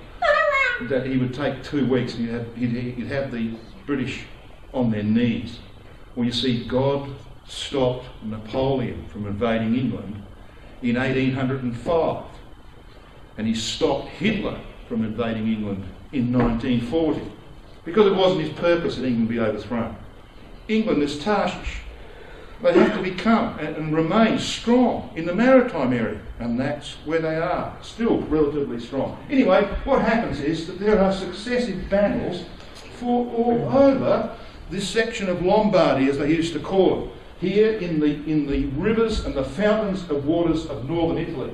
that he would take 2 weeks and he'd have the British on their knees. Well, you see, God stopped Napoleon from invading England in 1805, and he stopped Hitler from invading England in 1940 because it wasn't his purpose that England be overthrown. England is Tarshish. They have to become and remain strong in the maritime area. And that's where they are, still relatively strong. Anyway, what happens is that there are successive battles fought all over this section of Lombardy, as they used to call it, here in the rivers and the fountains of waters of northern Italy.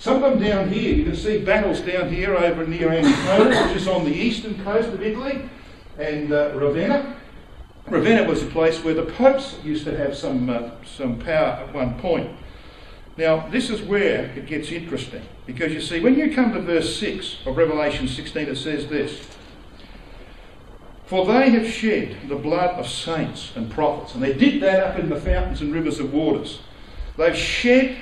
Some of them down here, you can see battles down here over near Ancona, which is on the eastern coast of Italy, and Ravenna. Ravenna was a place where the popes used to have some power at one point. Now, this is where it gets interesting, because you see, when you come to verse 6 of Revelation 16, it says this: "For they have shed the blood of saints and prophets," and they did that up in the fountains and rivers of waters. "They've shed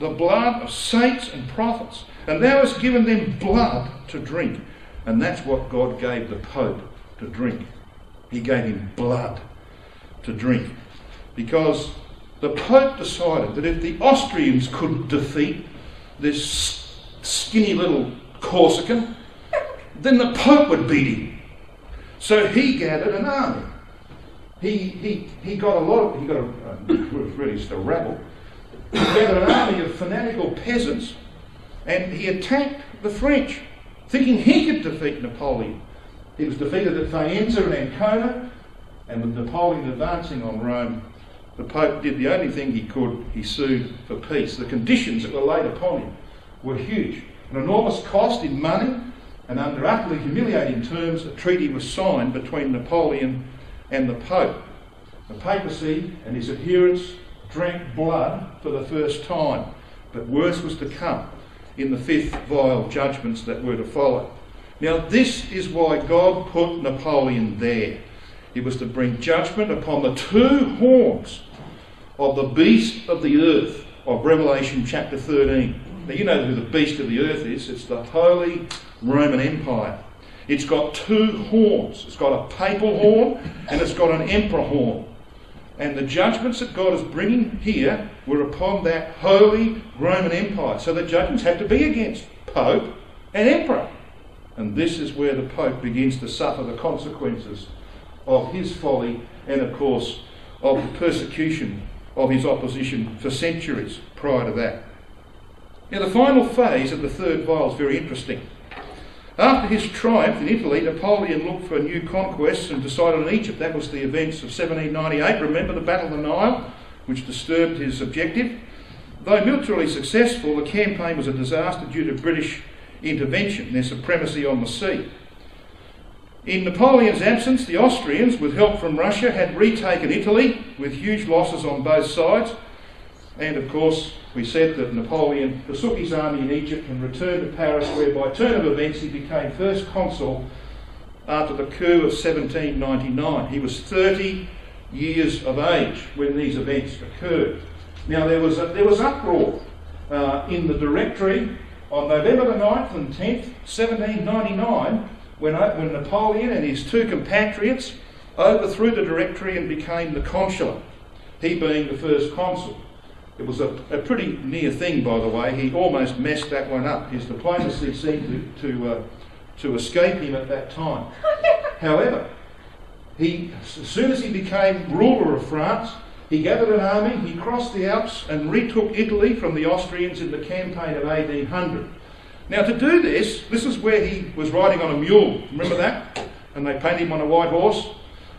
the blood of saints and prophets, and thou hast given them blood to drink." And that's what God gave the Pope to drink. He gave him blood to drink, because the Pope decided that if the Austrians could defeat this skinny little Corsican, then the Pope would beat him. So he gathered an army. He got a lot of, really just a rabble. He gathered an army of fanatical peasants, and he attacked the French, thinking he could defeat Napoleon. He was defeated at Faenza and Ancona, and with Napoleon advancing on Rome, the Pope did the only thing he could. He sued for peace. The conditions that were laid upon him were huge. An enormous cost in money, and under utterly humiliating terms, a treaty was signed between Napoleon and the Pope. The papacy and his adherents drank blood for the first time, but worse was to come in the fifth vile judgments that were to follow. Now, this is why God put Napoleon there. It was to bring judgment upon the two horns of the beast of the earth of Revelation chapter 13. Now, you know who the beast of the earth is. It's the Holy Roman Empire. It's got two horns. It's got a papal horn and it's got an emperor horn. And the judgments that God is bringing here were upon that Holy Roman Empire. So the judgments had to be against Pope and Emperor. And this is where the Pope begins to suffer the consequences of his folly and, of course, of the persecution of his opposition for centuries prior to that. Now, the final phase of the third vial is very interesting. After his triumph in Italy, Napoleon looked for new conquests and decided on Egypt. That was the events of 1798. Remember the Battle of the Nile, which disturbed his objective? Though militarily successful, the campaign was a disaster due to British intervention, their supremacy on the sea. In Napoleon's absence, the Austrians, with help from Russia, had retaken Italy with huge losses on both sides. And of course, we said that Napoleon forsook his army in Egypt and returned to Paris, where by turn of events he became first consul after the coup of 1799. He was 30 years of age when these events occurred. Now, there was uproar in the Directory on November the 9th and 10th, 1799, when Napoleon and his two compatriots overthrew the Directory and became the consulate, he being the first consul. It was a pretty near thing, by the way. He almost messed that one up. His diplomacy seemed to escape him at that time. However, as soon as he became ruler of France, he gathered an army, he crossed the Alps and retook Italy from the Austrians in the campaign of 1800. Now, to do this, this is where he was riding on a mule. Remember that? And they painted him on a white horse.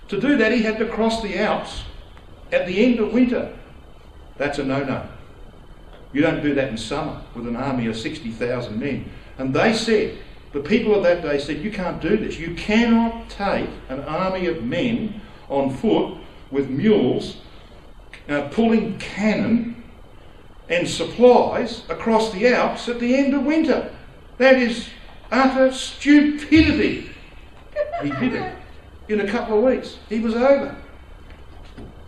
To do that, he had to cross the Alps at the end of winter. That's a no-no. You don't do that in summer with an army of 60,000 men. And they said, the people of that day said, you can't do this. You cannot take an army of men on foot with mules pulling cannon and supplies across the Alps at the end of winter. That is utter stupidity. He did it in a couple of weeks. He was over.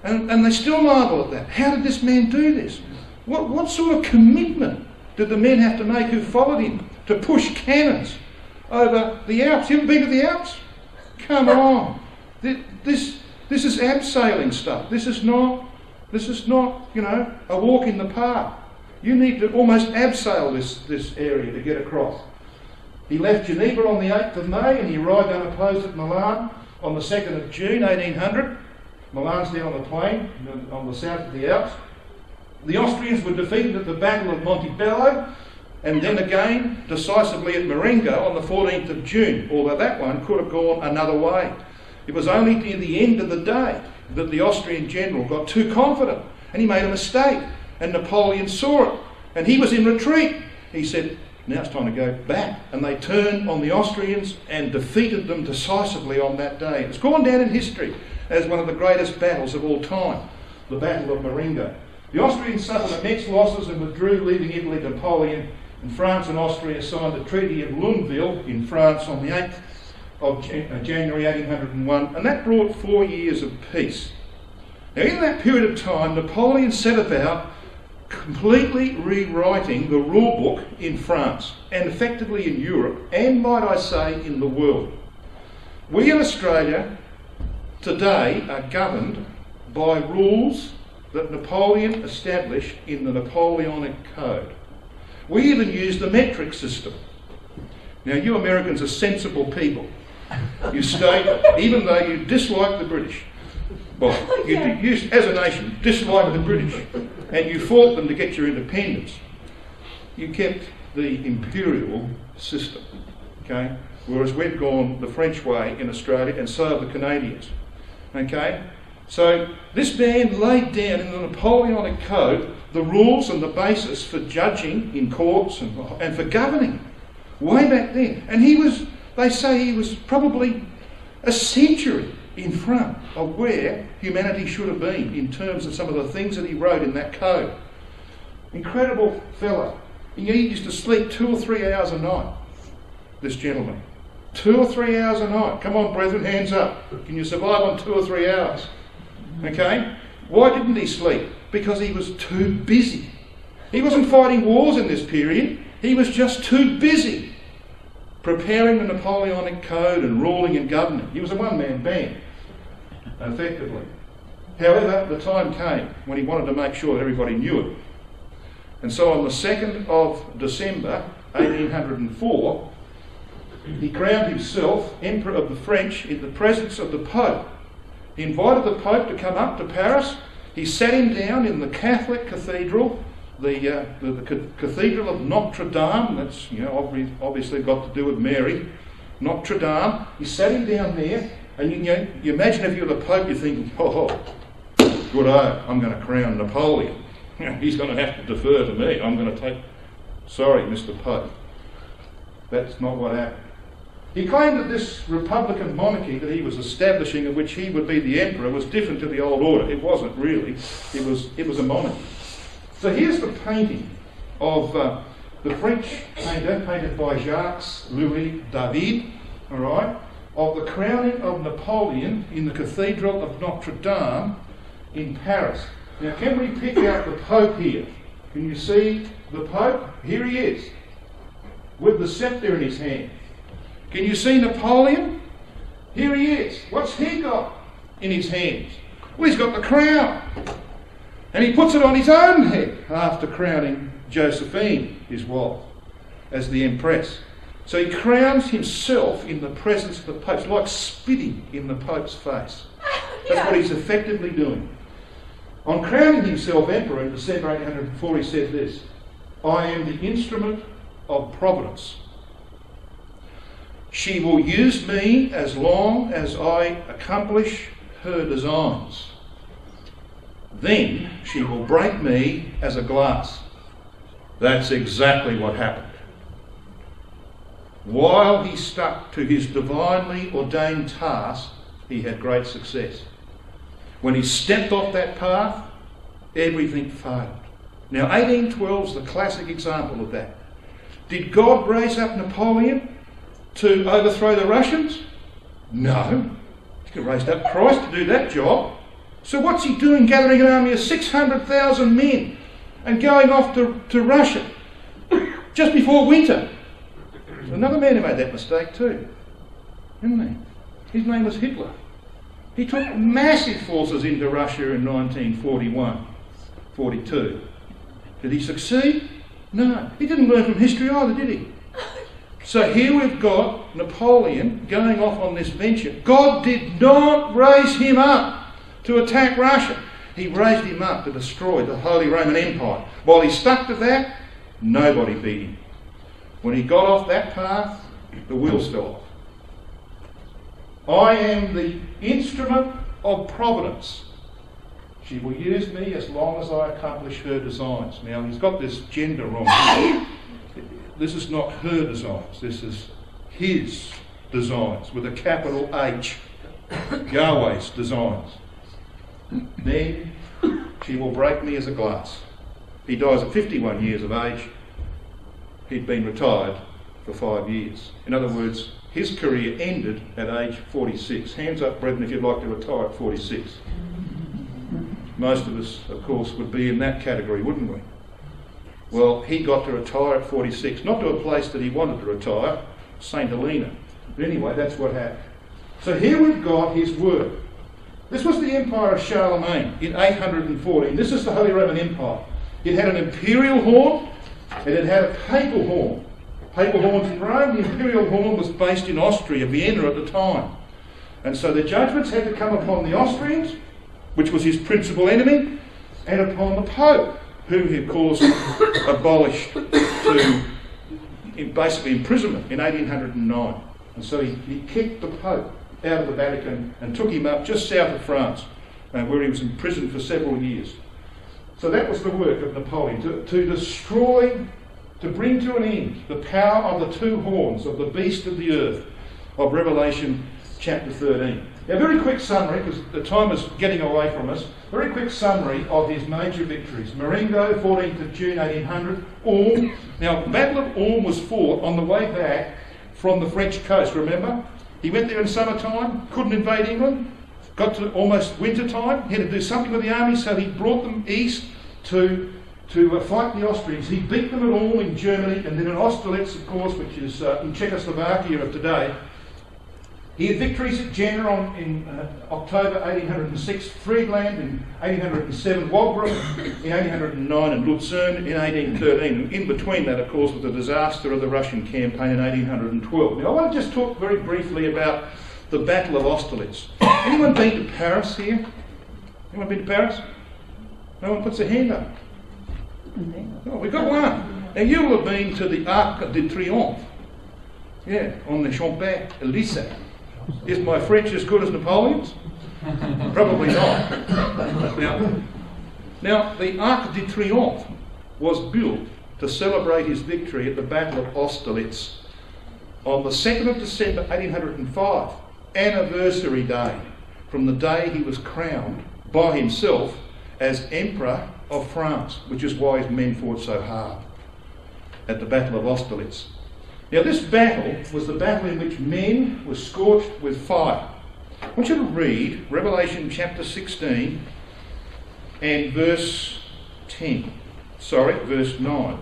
And they still marvel at that. How did this man do this? What sort of commitment did the men have to make who followed him to push cannons over the Alps? You haven't been to the Alps? Come on. This is abseiling stuff. This is not, you know, a walk in the park. You need to almost abseil this area to get across. He left Geneva on the 8th of May and he arrived unopposed at Milan on the 2nd of June, 1800. Milan's down on the plain, on the south of the Alps. The Austrians were defeated at the Battle of Montebello, and then again decisively at Marengo on the 14th of June, although that one could have gone another way. It was only near the end of the day that the Austrian general got too confident, and he made a mistake, and Napoleon saw it, and he was in retreat. he said, now it's time to go back. And they turned on the Austrians and defeated them decisively on that day. It's gone down in history as one of the greatest battles of all time, the Battle of Marengo. The Austrians suffered immense losses and withdrew, leaving Italy to Napoleon, and France and Austria signed the Treaty of Luneville in France on the 8th of January 1801, and that brought 4 years of peace. Now, in that period of time, Napoleon set about completely rewriting the rule book in France and effectively in Europe, and might I say in the world. We in Australia today are governed by rules that Napoleon established in the Napoleonic Code. We even use the metric system. Now, you Americans are sensible people. You state, even though you dislike the British, well, you as a nation dislike the British, and you fought them to get your independence, you kept the imperial system, okay? Whereas we've gone the French way in Australia, and so have the Canadians, okay? So this man laid down in the Napoleonic Code the rules and the basis for judging in courts and for governing way back then. And he was, they say he was probably a century in front of where humanity should have been in terms of some of the things that he wrote in that code. Incredible fellow. He used to sleep 2 or 3 hours a night, this gentleman. 2 or 3 hours a night. Come on, brethren, hands up. Can you survive on 2 or 3 hours? Okay? Why didn't he sleep? Because he was too busy. He wasn't fighting wars in this period. He was just too busy preparing the Napoleonic Code and ruling and governing. He was a one-man band, effectively. However, the time came when he wanted to make sure that everybody knew it. And so on the 2nd of December, 1804, he crowned himself Emperor of the French in the presence of the Pope. He invited the Pope to come up to Paris. He sat him down in the Catholic cathedral, the Cathedral of Notre Dame. That's, you know, obviously got to do with Mary. Notre Dame. He sat him down there, and you imagine if you were the Pope, you're thinking, oh, good oh, I'm going to crown Napoleon. He's going to have to defer to me. I'm going to take... Sorry, Mr. Pope. That's not what happened. He claimed that this republican monarchy that he was establishing, of which he would be the emperor, was different to the old order. It wasn't really. It was a monarchy. So here's the painting of the French painter, painted by Jacques-Louis David, all right, of the crowning of Napoleon in the Cathedral of Notre Dame in Paris. Now, can we pick out the Pope here? Can you see the Pope? Here he is, with the scepter in his hand. Can you see Napoleon? Here he is. What's he got in his hands? Well, he's got the crown. And he puts it on his own head after crowning Josephine, his wife, as the Empress. So he crowns himself in the presence of the Pope. It's like spitting in the Pope's face. That's what he's effectively doing. On crowning himself Emperor in December 1804, he said this, "I am the instrument of Providence. She will use me as long as I accomplish her designs. Then she will break me as a glass." That's exactly what happened. While he stuck to his divinely ordained task, he had great success. When he stepped off that path, everything failed. Now, 1812 is the classic example of that. Did God raise up Napoleon to overthrow the Russians? No. He could raise up Christ to do that job. So what's he doing gathering an army of 600,000 men and going off to Russia just before winter? There's another man who made that mistake too, didn't he? His name was Hitler. He took massive forces into Russia in 1941-42. Did he succeed? No. He didn't learn from history either, did he? So here we've got Napoleon going off on this venture. God did not raise him up to attack Russia. He raised him up to destroy the Holy Roman Empire. While he stuck to that, nobody beat him. When he got off that path, the wheels fell off. "I am the instrument of Providence. She will use me as long as I accomplish her designs." Now, he's got this gender wrong. this is not her designs, this is his designs, with a capital H, Yahweh's designs. Then she will break me as a glass. He dies at 51 years of age. He'd been retired for 5 years. In other words, his career ended at age 46. Hands up, brethren, if you'd like to retire at 46. Most of us, of course, would be in that category, wouldn't we? Well, he got to retire at 46, not to a place that he wanted to retire, St Helena. But anyway, that's what happened. So here we've got his work. This was the Empire of Charlemagne in 814. This is the Holy Roman Empire. It had an imperial horn and it had a papal horn. Papal horn from Rome, the imperial horn was based in Austria, Vienna at the time. And so the judgments had to come upon the Austrians, which was his principal enemy, and upon the Pope, who he, of course, abolished to basically imprisonment in 1809. And so he kicked the Pope out of the Vatican and took him up just south of France, where he was imprisoned for several years. So that was the work of Napoleon, to destroy, to bring to an end the power of the two horns of the beast of the earth of Revelation chapter 13. Now, very quick summary, because the time is getting away from us, very quick summary of his major victories. Marengo, 14th of June, 1800, Ulm. Now, Battle of Ulm was fought on the way back from the French coast, remember? He went there in summertime, couldn't invade England, got to almost winter time, he had to do something with the army, so he brought them east to fight the Austrians. He beat them at Ulm in Germany, and then in Austerlitz, of course, which is in Czechoslovakia of today. He had victories at Jena in October 1806, Friedland in 1807, Wagram in 1809, and Luzern in 1813. And in between that, of course, was the disaster of the Russian campaign in 1812. Now, I want to just talk very briefly about the Battle of Austerlitz. Anyone been to Paris here? Anyone been to Paris? No one puts their hand up. Oh, we've got one. Now, you will have been to the Arc de Triomphe, yeah, on the Champs-Élysées. Is my French as good as Napoleon's? Probably not. Now, the Arc de Triomphe was built to celebrate his victory at the Battle of Austerlitz on the 2nd of December 1805, anniversary day, from the day he was crowned by himself as Emperor of France, which is why his men fought so hard at the Battle of Austerlitz. Now, this battle was the battle in which men were scorched with fire. I want you to read Revelation chapter 16 and verse 10. Sorry, verse 9.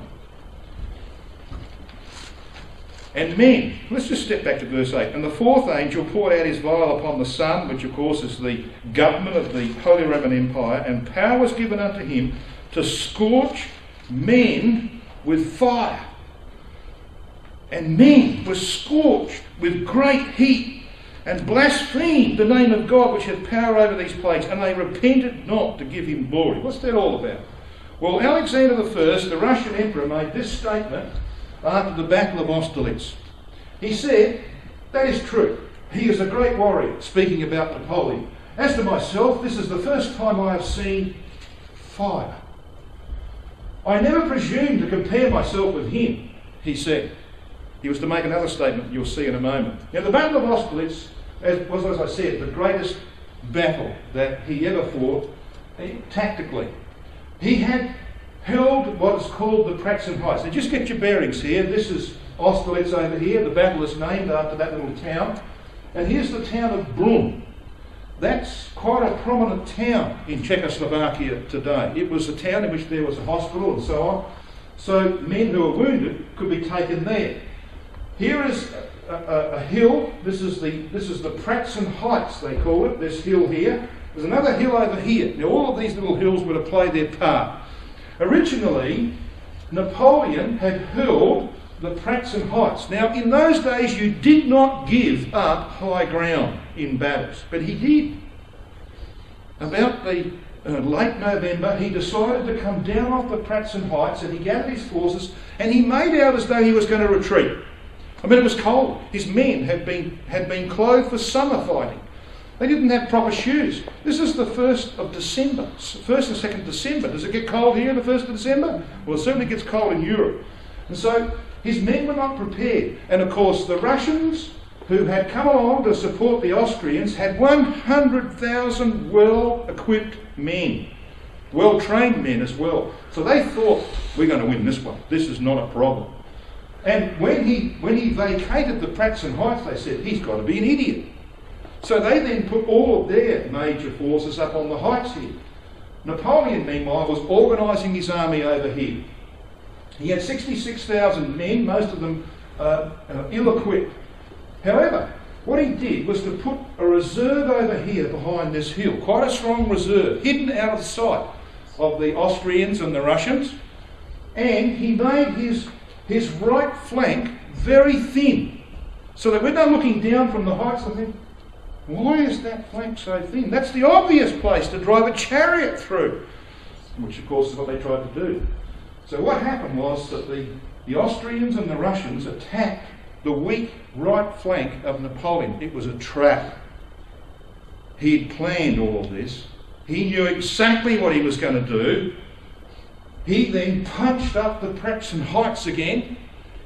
And men, let's just step back to verse 8. And the fourth angel poured out his vial upon the sun, which of course is the government of the Holy Roman Empire, and power was given unto him to scorch men with fire. And men were scorched with great heat and blasphemed the name of God which had power over these plagues, and they repented not to give him glory. What's that all about? Well, Alexander I, the Russian emperor, made this statement after the Battle of Austerlitz. He said, "That is true. He is a great warrior," speaking about Napoleon. "As to myself, this is the first time I have seen fire. I never presumed to compare myself with him," he said. He was to make another statement you'll see in a moment. Now, the Battle of Austerlitz was, as I said, the greatest battle that he ever fought tactically. He had held what is called the Pratzen Heights. Now, just get your bearings here. This is Austerlitz over here. The battle is named after that little town. And here's the town of Brunn. That's quite a prominent town in Czechoslovakia today. It was a town in which there was a hospital and so on. So men who were wounded could be taken there. Here is a hill. This is the Pratzen Heights, they call it, this hill here. There's another hill over here. Now, all of these little hills were to play their part. Originally, Napoleon had hurled the Pratzen Heights. Now, in those days, you did not give up high ground in battles, but he did. About the late November, he decided to come down off the Pratzen Heights, and he gathered his forces, and he made out as though he was going to retreat. I mean, it was cold. His men had been clothed for summer fighting. They didn't have proper shoes. This is the 1st of December, 1st and 2nd December. Does it get cold here on the 1st of December? Well, it certainly gets cold in Europe. And so His men were not prepared. And of course the Russians, who had come along to support the Austrians, had 100,000 well-equipped men, well-trained men as well. So they thought, we're going to win this one. This is not a problem. And when he vacated the Pratzen Heights, they said, he's got to be an idiot. So they then put all of their major forces up on the heights here. Napoleon, meanwhile, was organising his army over here. He had 66,000 men, most of them ill-equipped. However, what he did was to put a reserve over here behind this hill, quite a strong reserve, hidden out of sight of the Austrians and the Russians. And he made his right flank very thin, so that when they're looking down from the heights, they think, why is that flank so thin? That's the obvious place to drive a chariot through, which of course is what they tried to do. So what happened was that the Austrians and the Russians attacked the weak right flank of Napoleon. It was a trap. He had planned all of this. He knew exactly what he was going to do. He then punched up the Pratzen Heights again.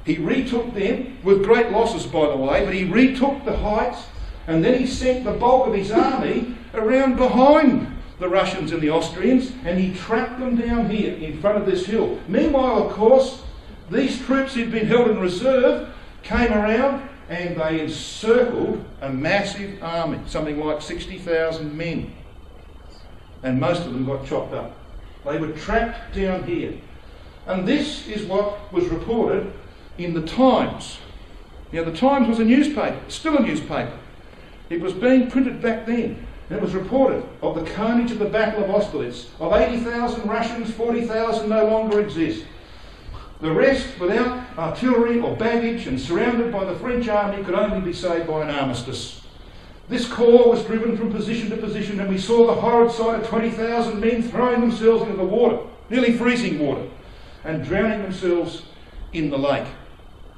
He retook them, with great losses by the way, but he retook the heights, and then he sent the bulk of his army around behind the Russians and the Austrians, and he trapped them down here in front of this hill. Meanwhile, of course, these troops who'd been held in reserve came around and they encircled a massive army, something like 60,000 men. And most of them got chopped up. They were trapped down here. And this is what was reported in the Times. Now, the Times was a newspaper, still a newspaper. It was being printed back then. And it was reported of the carnage of the Battle of Austerlitz, of 80,000 Russians, 40,000 no longer exist. The rest, without artillery or baggage and surrounded by the French army, could only be saved by an armistice. This corps was driven from position to position, and we saw the horrid sight of 20,000 men throwing themselves into the water, nearly freezing water, and drowning themselves in the lake.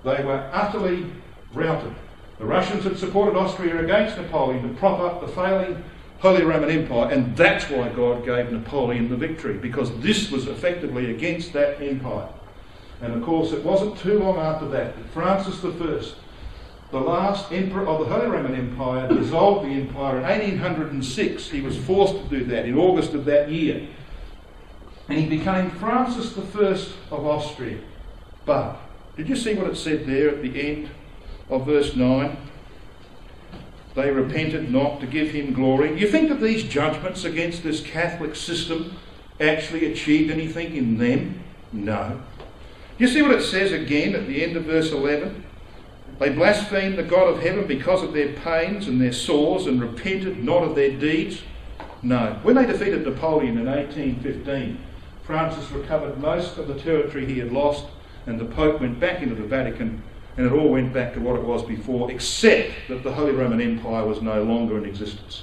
They were utterly routed. The Russians had supported Austria against Napoleon to prop up the failing Holy Roman Empire, and that's why God gave Napoleon the victory, because this was effectively against that empire. And of course, it wasn't too long after that that Francis I, the last emperor of the Holy Roman Empire, dissolved the empire in 1806. He was forced to do that in August of that year. And he became Francis I of Austria. But did you see what it said there at the end of verse 9? They repented not to give him glory. You think that these judgments against this Catholic system actually achieved anything in them? No. You see what it says again at the end of verse 11? They blasphemed the God of heaven because of their pains and their sores, and repented not of their deeds. No. When they defeated Napoleon in 1815, Francis recovered most of the territory he had lost, and the Pope went back into the Vatican, and it all went back to what it was before, except that the Holy Roman Empire was no longer in existence.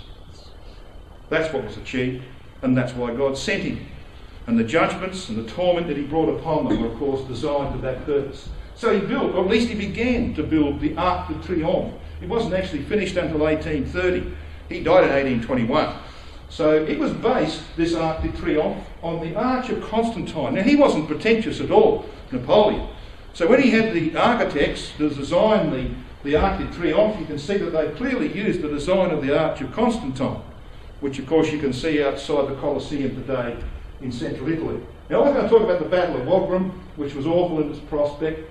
That's what was achieved, and that's why God sent him. And the judgments and the torment that he brought upon them were, of course, designed to that purpose. So he built, or at least he began to build, the Arc de Triomphe. It wasn't actually finished until 1830. He died in 1821. So it was based, this Arc de Triomphe, on the Arch of Constantine. Now, he wasn't pretentious at all, Napoleon. So when he had the architects to design the Arc de Triomphe, you can see that they clearly used the design of the Arch of Constantine, which, of course, you can see outside the Colosseum today in central Italy. Now, I'm going to talk about the Battle of Wagram, which was awful in its prospect,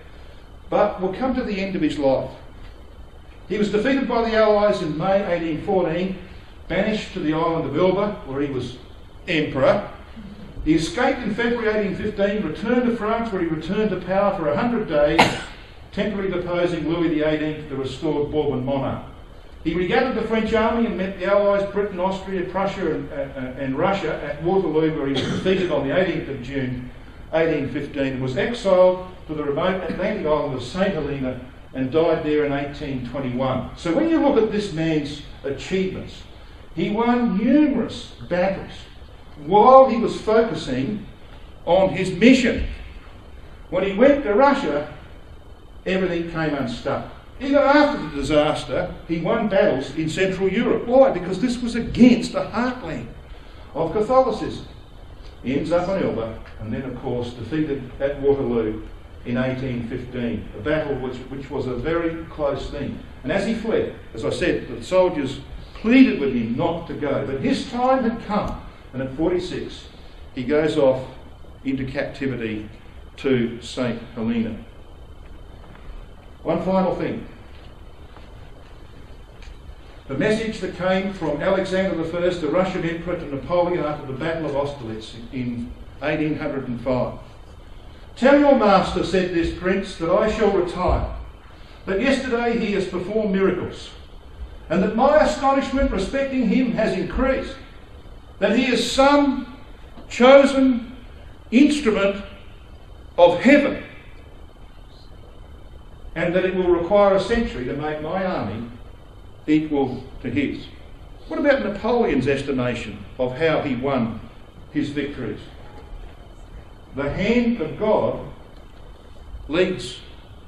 but we'll come to the end of his life. He was defeated by the Allies in May 1814, banished to the island of Elba, where he was emperor. He escaped in February 1815, returned to France, where he returned to power for 100 days, temporarily deposing Louis XVIII, the restored Bourbon monarch. He regathered the French army and met the Allies, Britain, Austria, Prussia and Russia at Waterloo, where he was defeated on the 18th of June 1815, and was exiled to the remote Atlantic island of St Helena and died there in 1821. So when you look at this man's achievements, he won numerous battles while he was focusing on his mission. When he went to Russia, everything came unstuck. Even after the disaster, he won battles in Central Europe. Why? Because this was against the heartland of Catholicism. He ends up on Elba, and then, of course, defeated at Waterloo in 1815, a battle which was a very close thing. And as he fled, as I said, the soldiers pleaded with him not to go. But his time had come, and at 46, he goes off into captivity to St Helena. One final thing. The message that came from Alexander I, the Russian Emperor, to Napoleon after the Battle of Austerlitz in 1805. Tell your master, said this prince, that I shall retire, that yesterday he has performed miracles, and that my astonishment respecting him has increased, that he is some chosen instrument of heaven, and that it will require a century to make my army equal to his. What about Napoleon's estimation of how he won his victories? The hand of God leads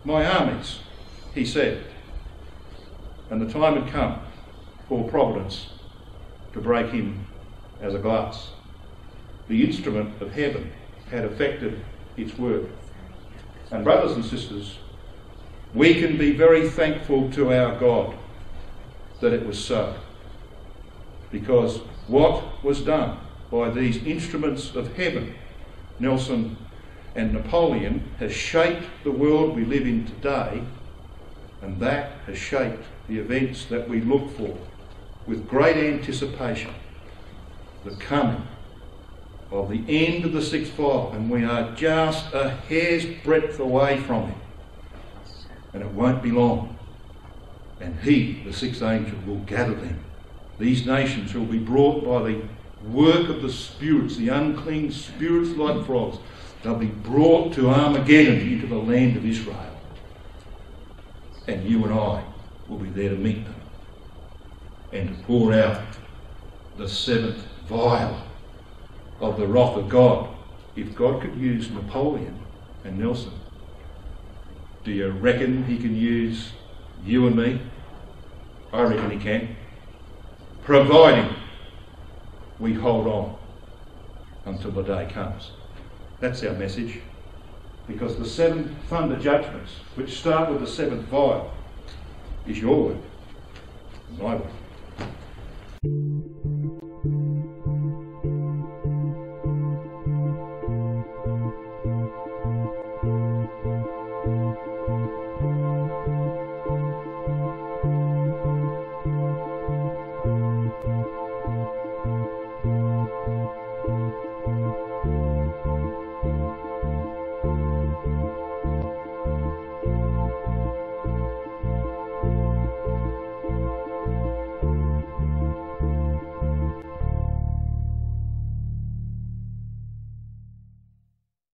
my armies, he said. And the time had come for Providence to break him as a glass. The instrument of heaven had effected its work. And brothers and sisters, we can be very thankful to our God that it was so. Because what was done by these instruments of heaven, Nelson and Napoleon, has shaped the world we live in today, and that has shaped the events that we look for with great anticipation, the coming of the end of the sixth file, and we are just a hair's breadth away from it, and it won't be long, and he, the sixth angel, will gather them. These nations who will be brought by the work of the spirits, the unclean spirits like frogs, they'll be brought to Armageddon into the land of Israel. And you and I will be there to meet them and to pour out the seventh vial of the wrath of God. If God could use Napoleon and Nelson, do you reckon he can use you and me? I reckon he can, providing we hold on until the day comes. That's our message. Because the seven thunder judgments, which start with the seventh vial, is your work and my work.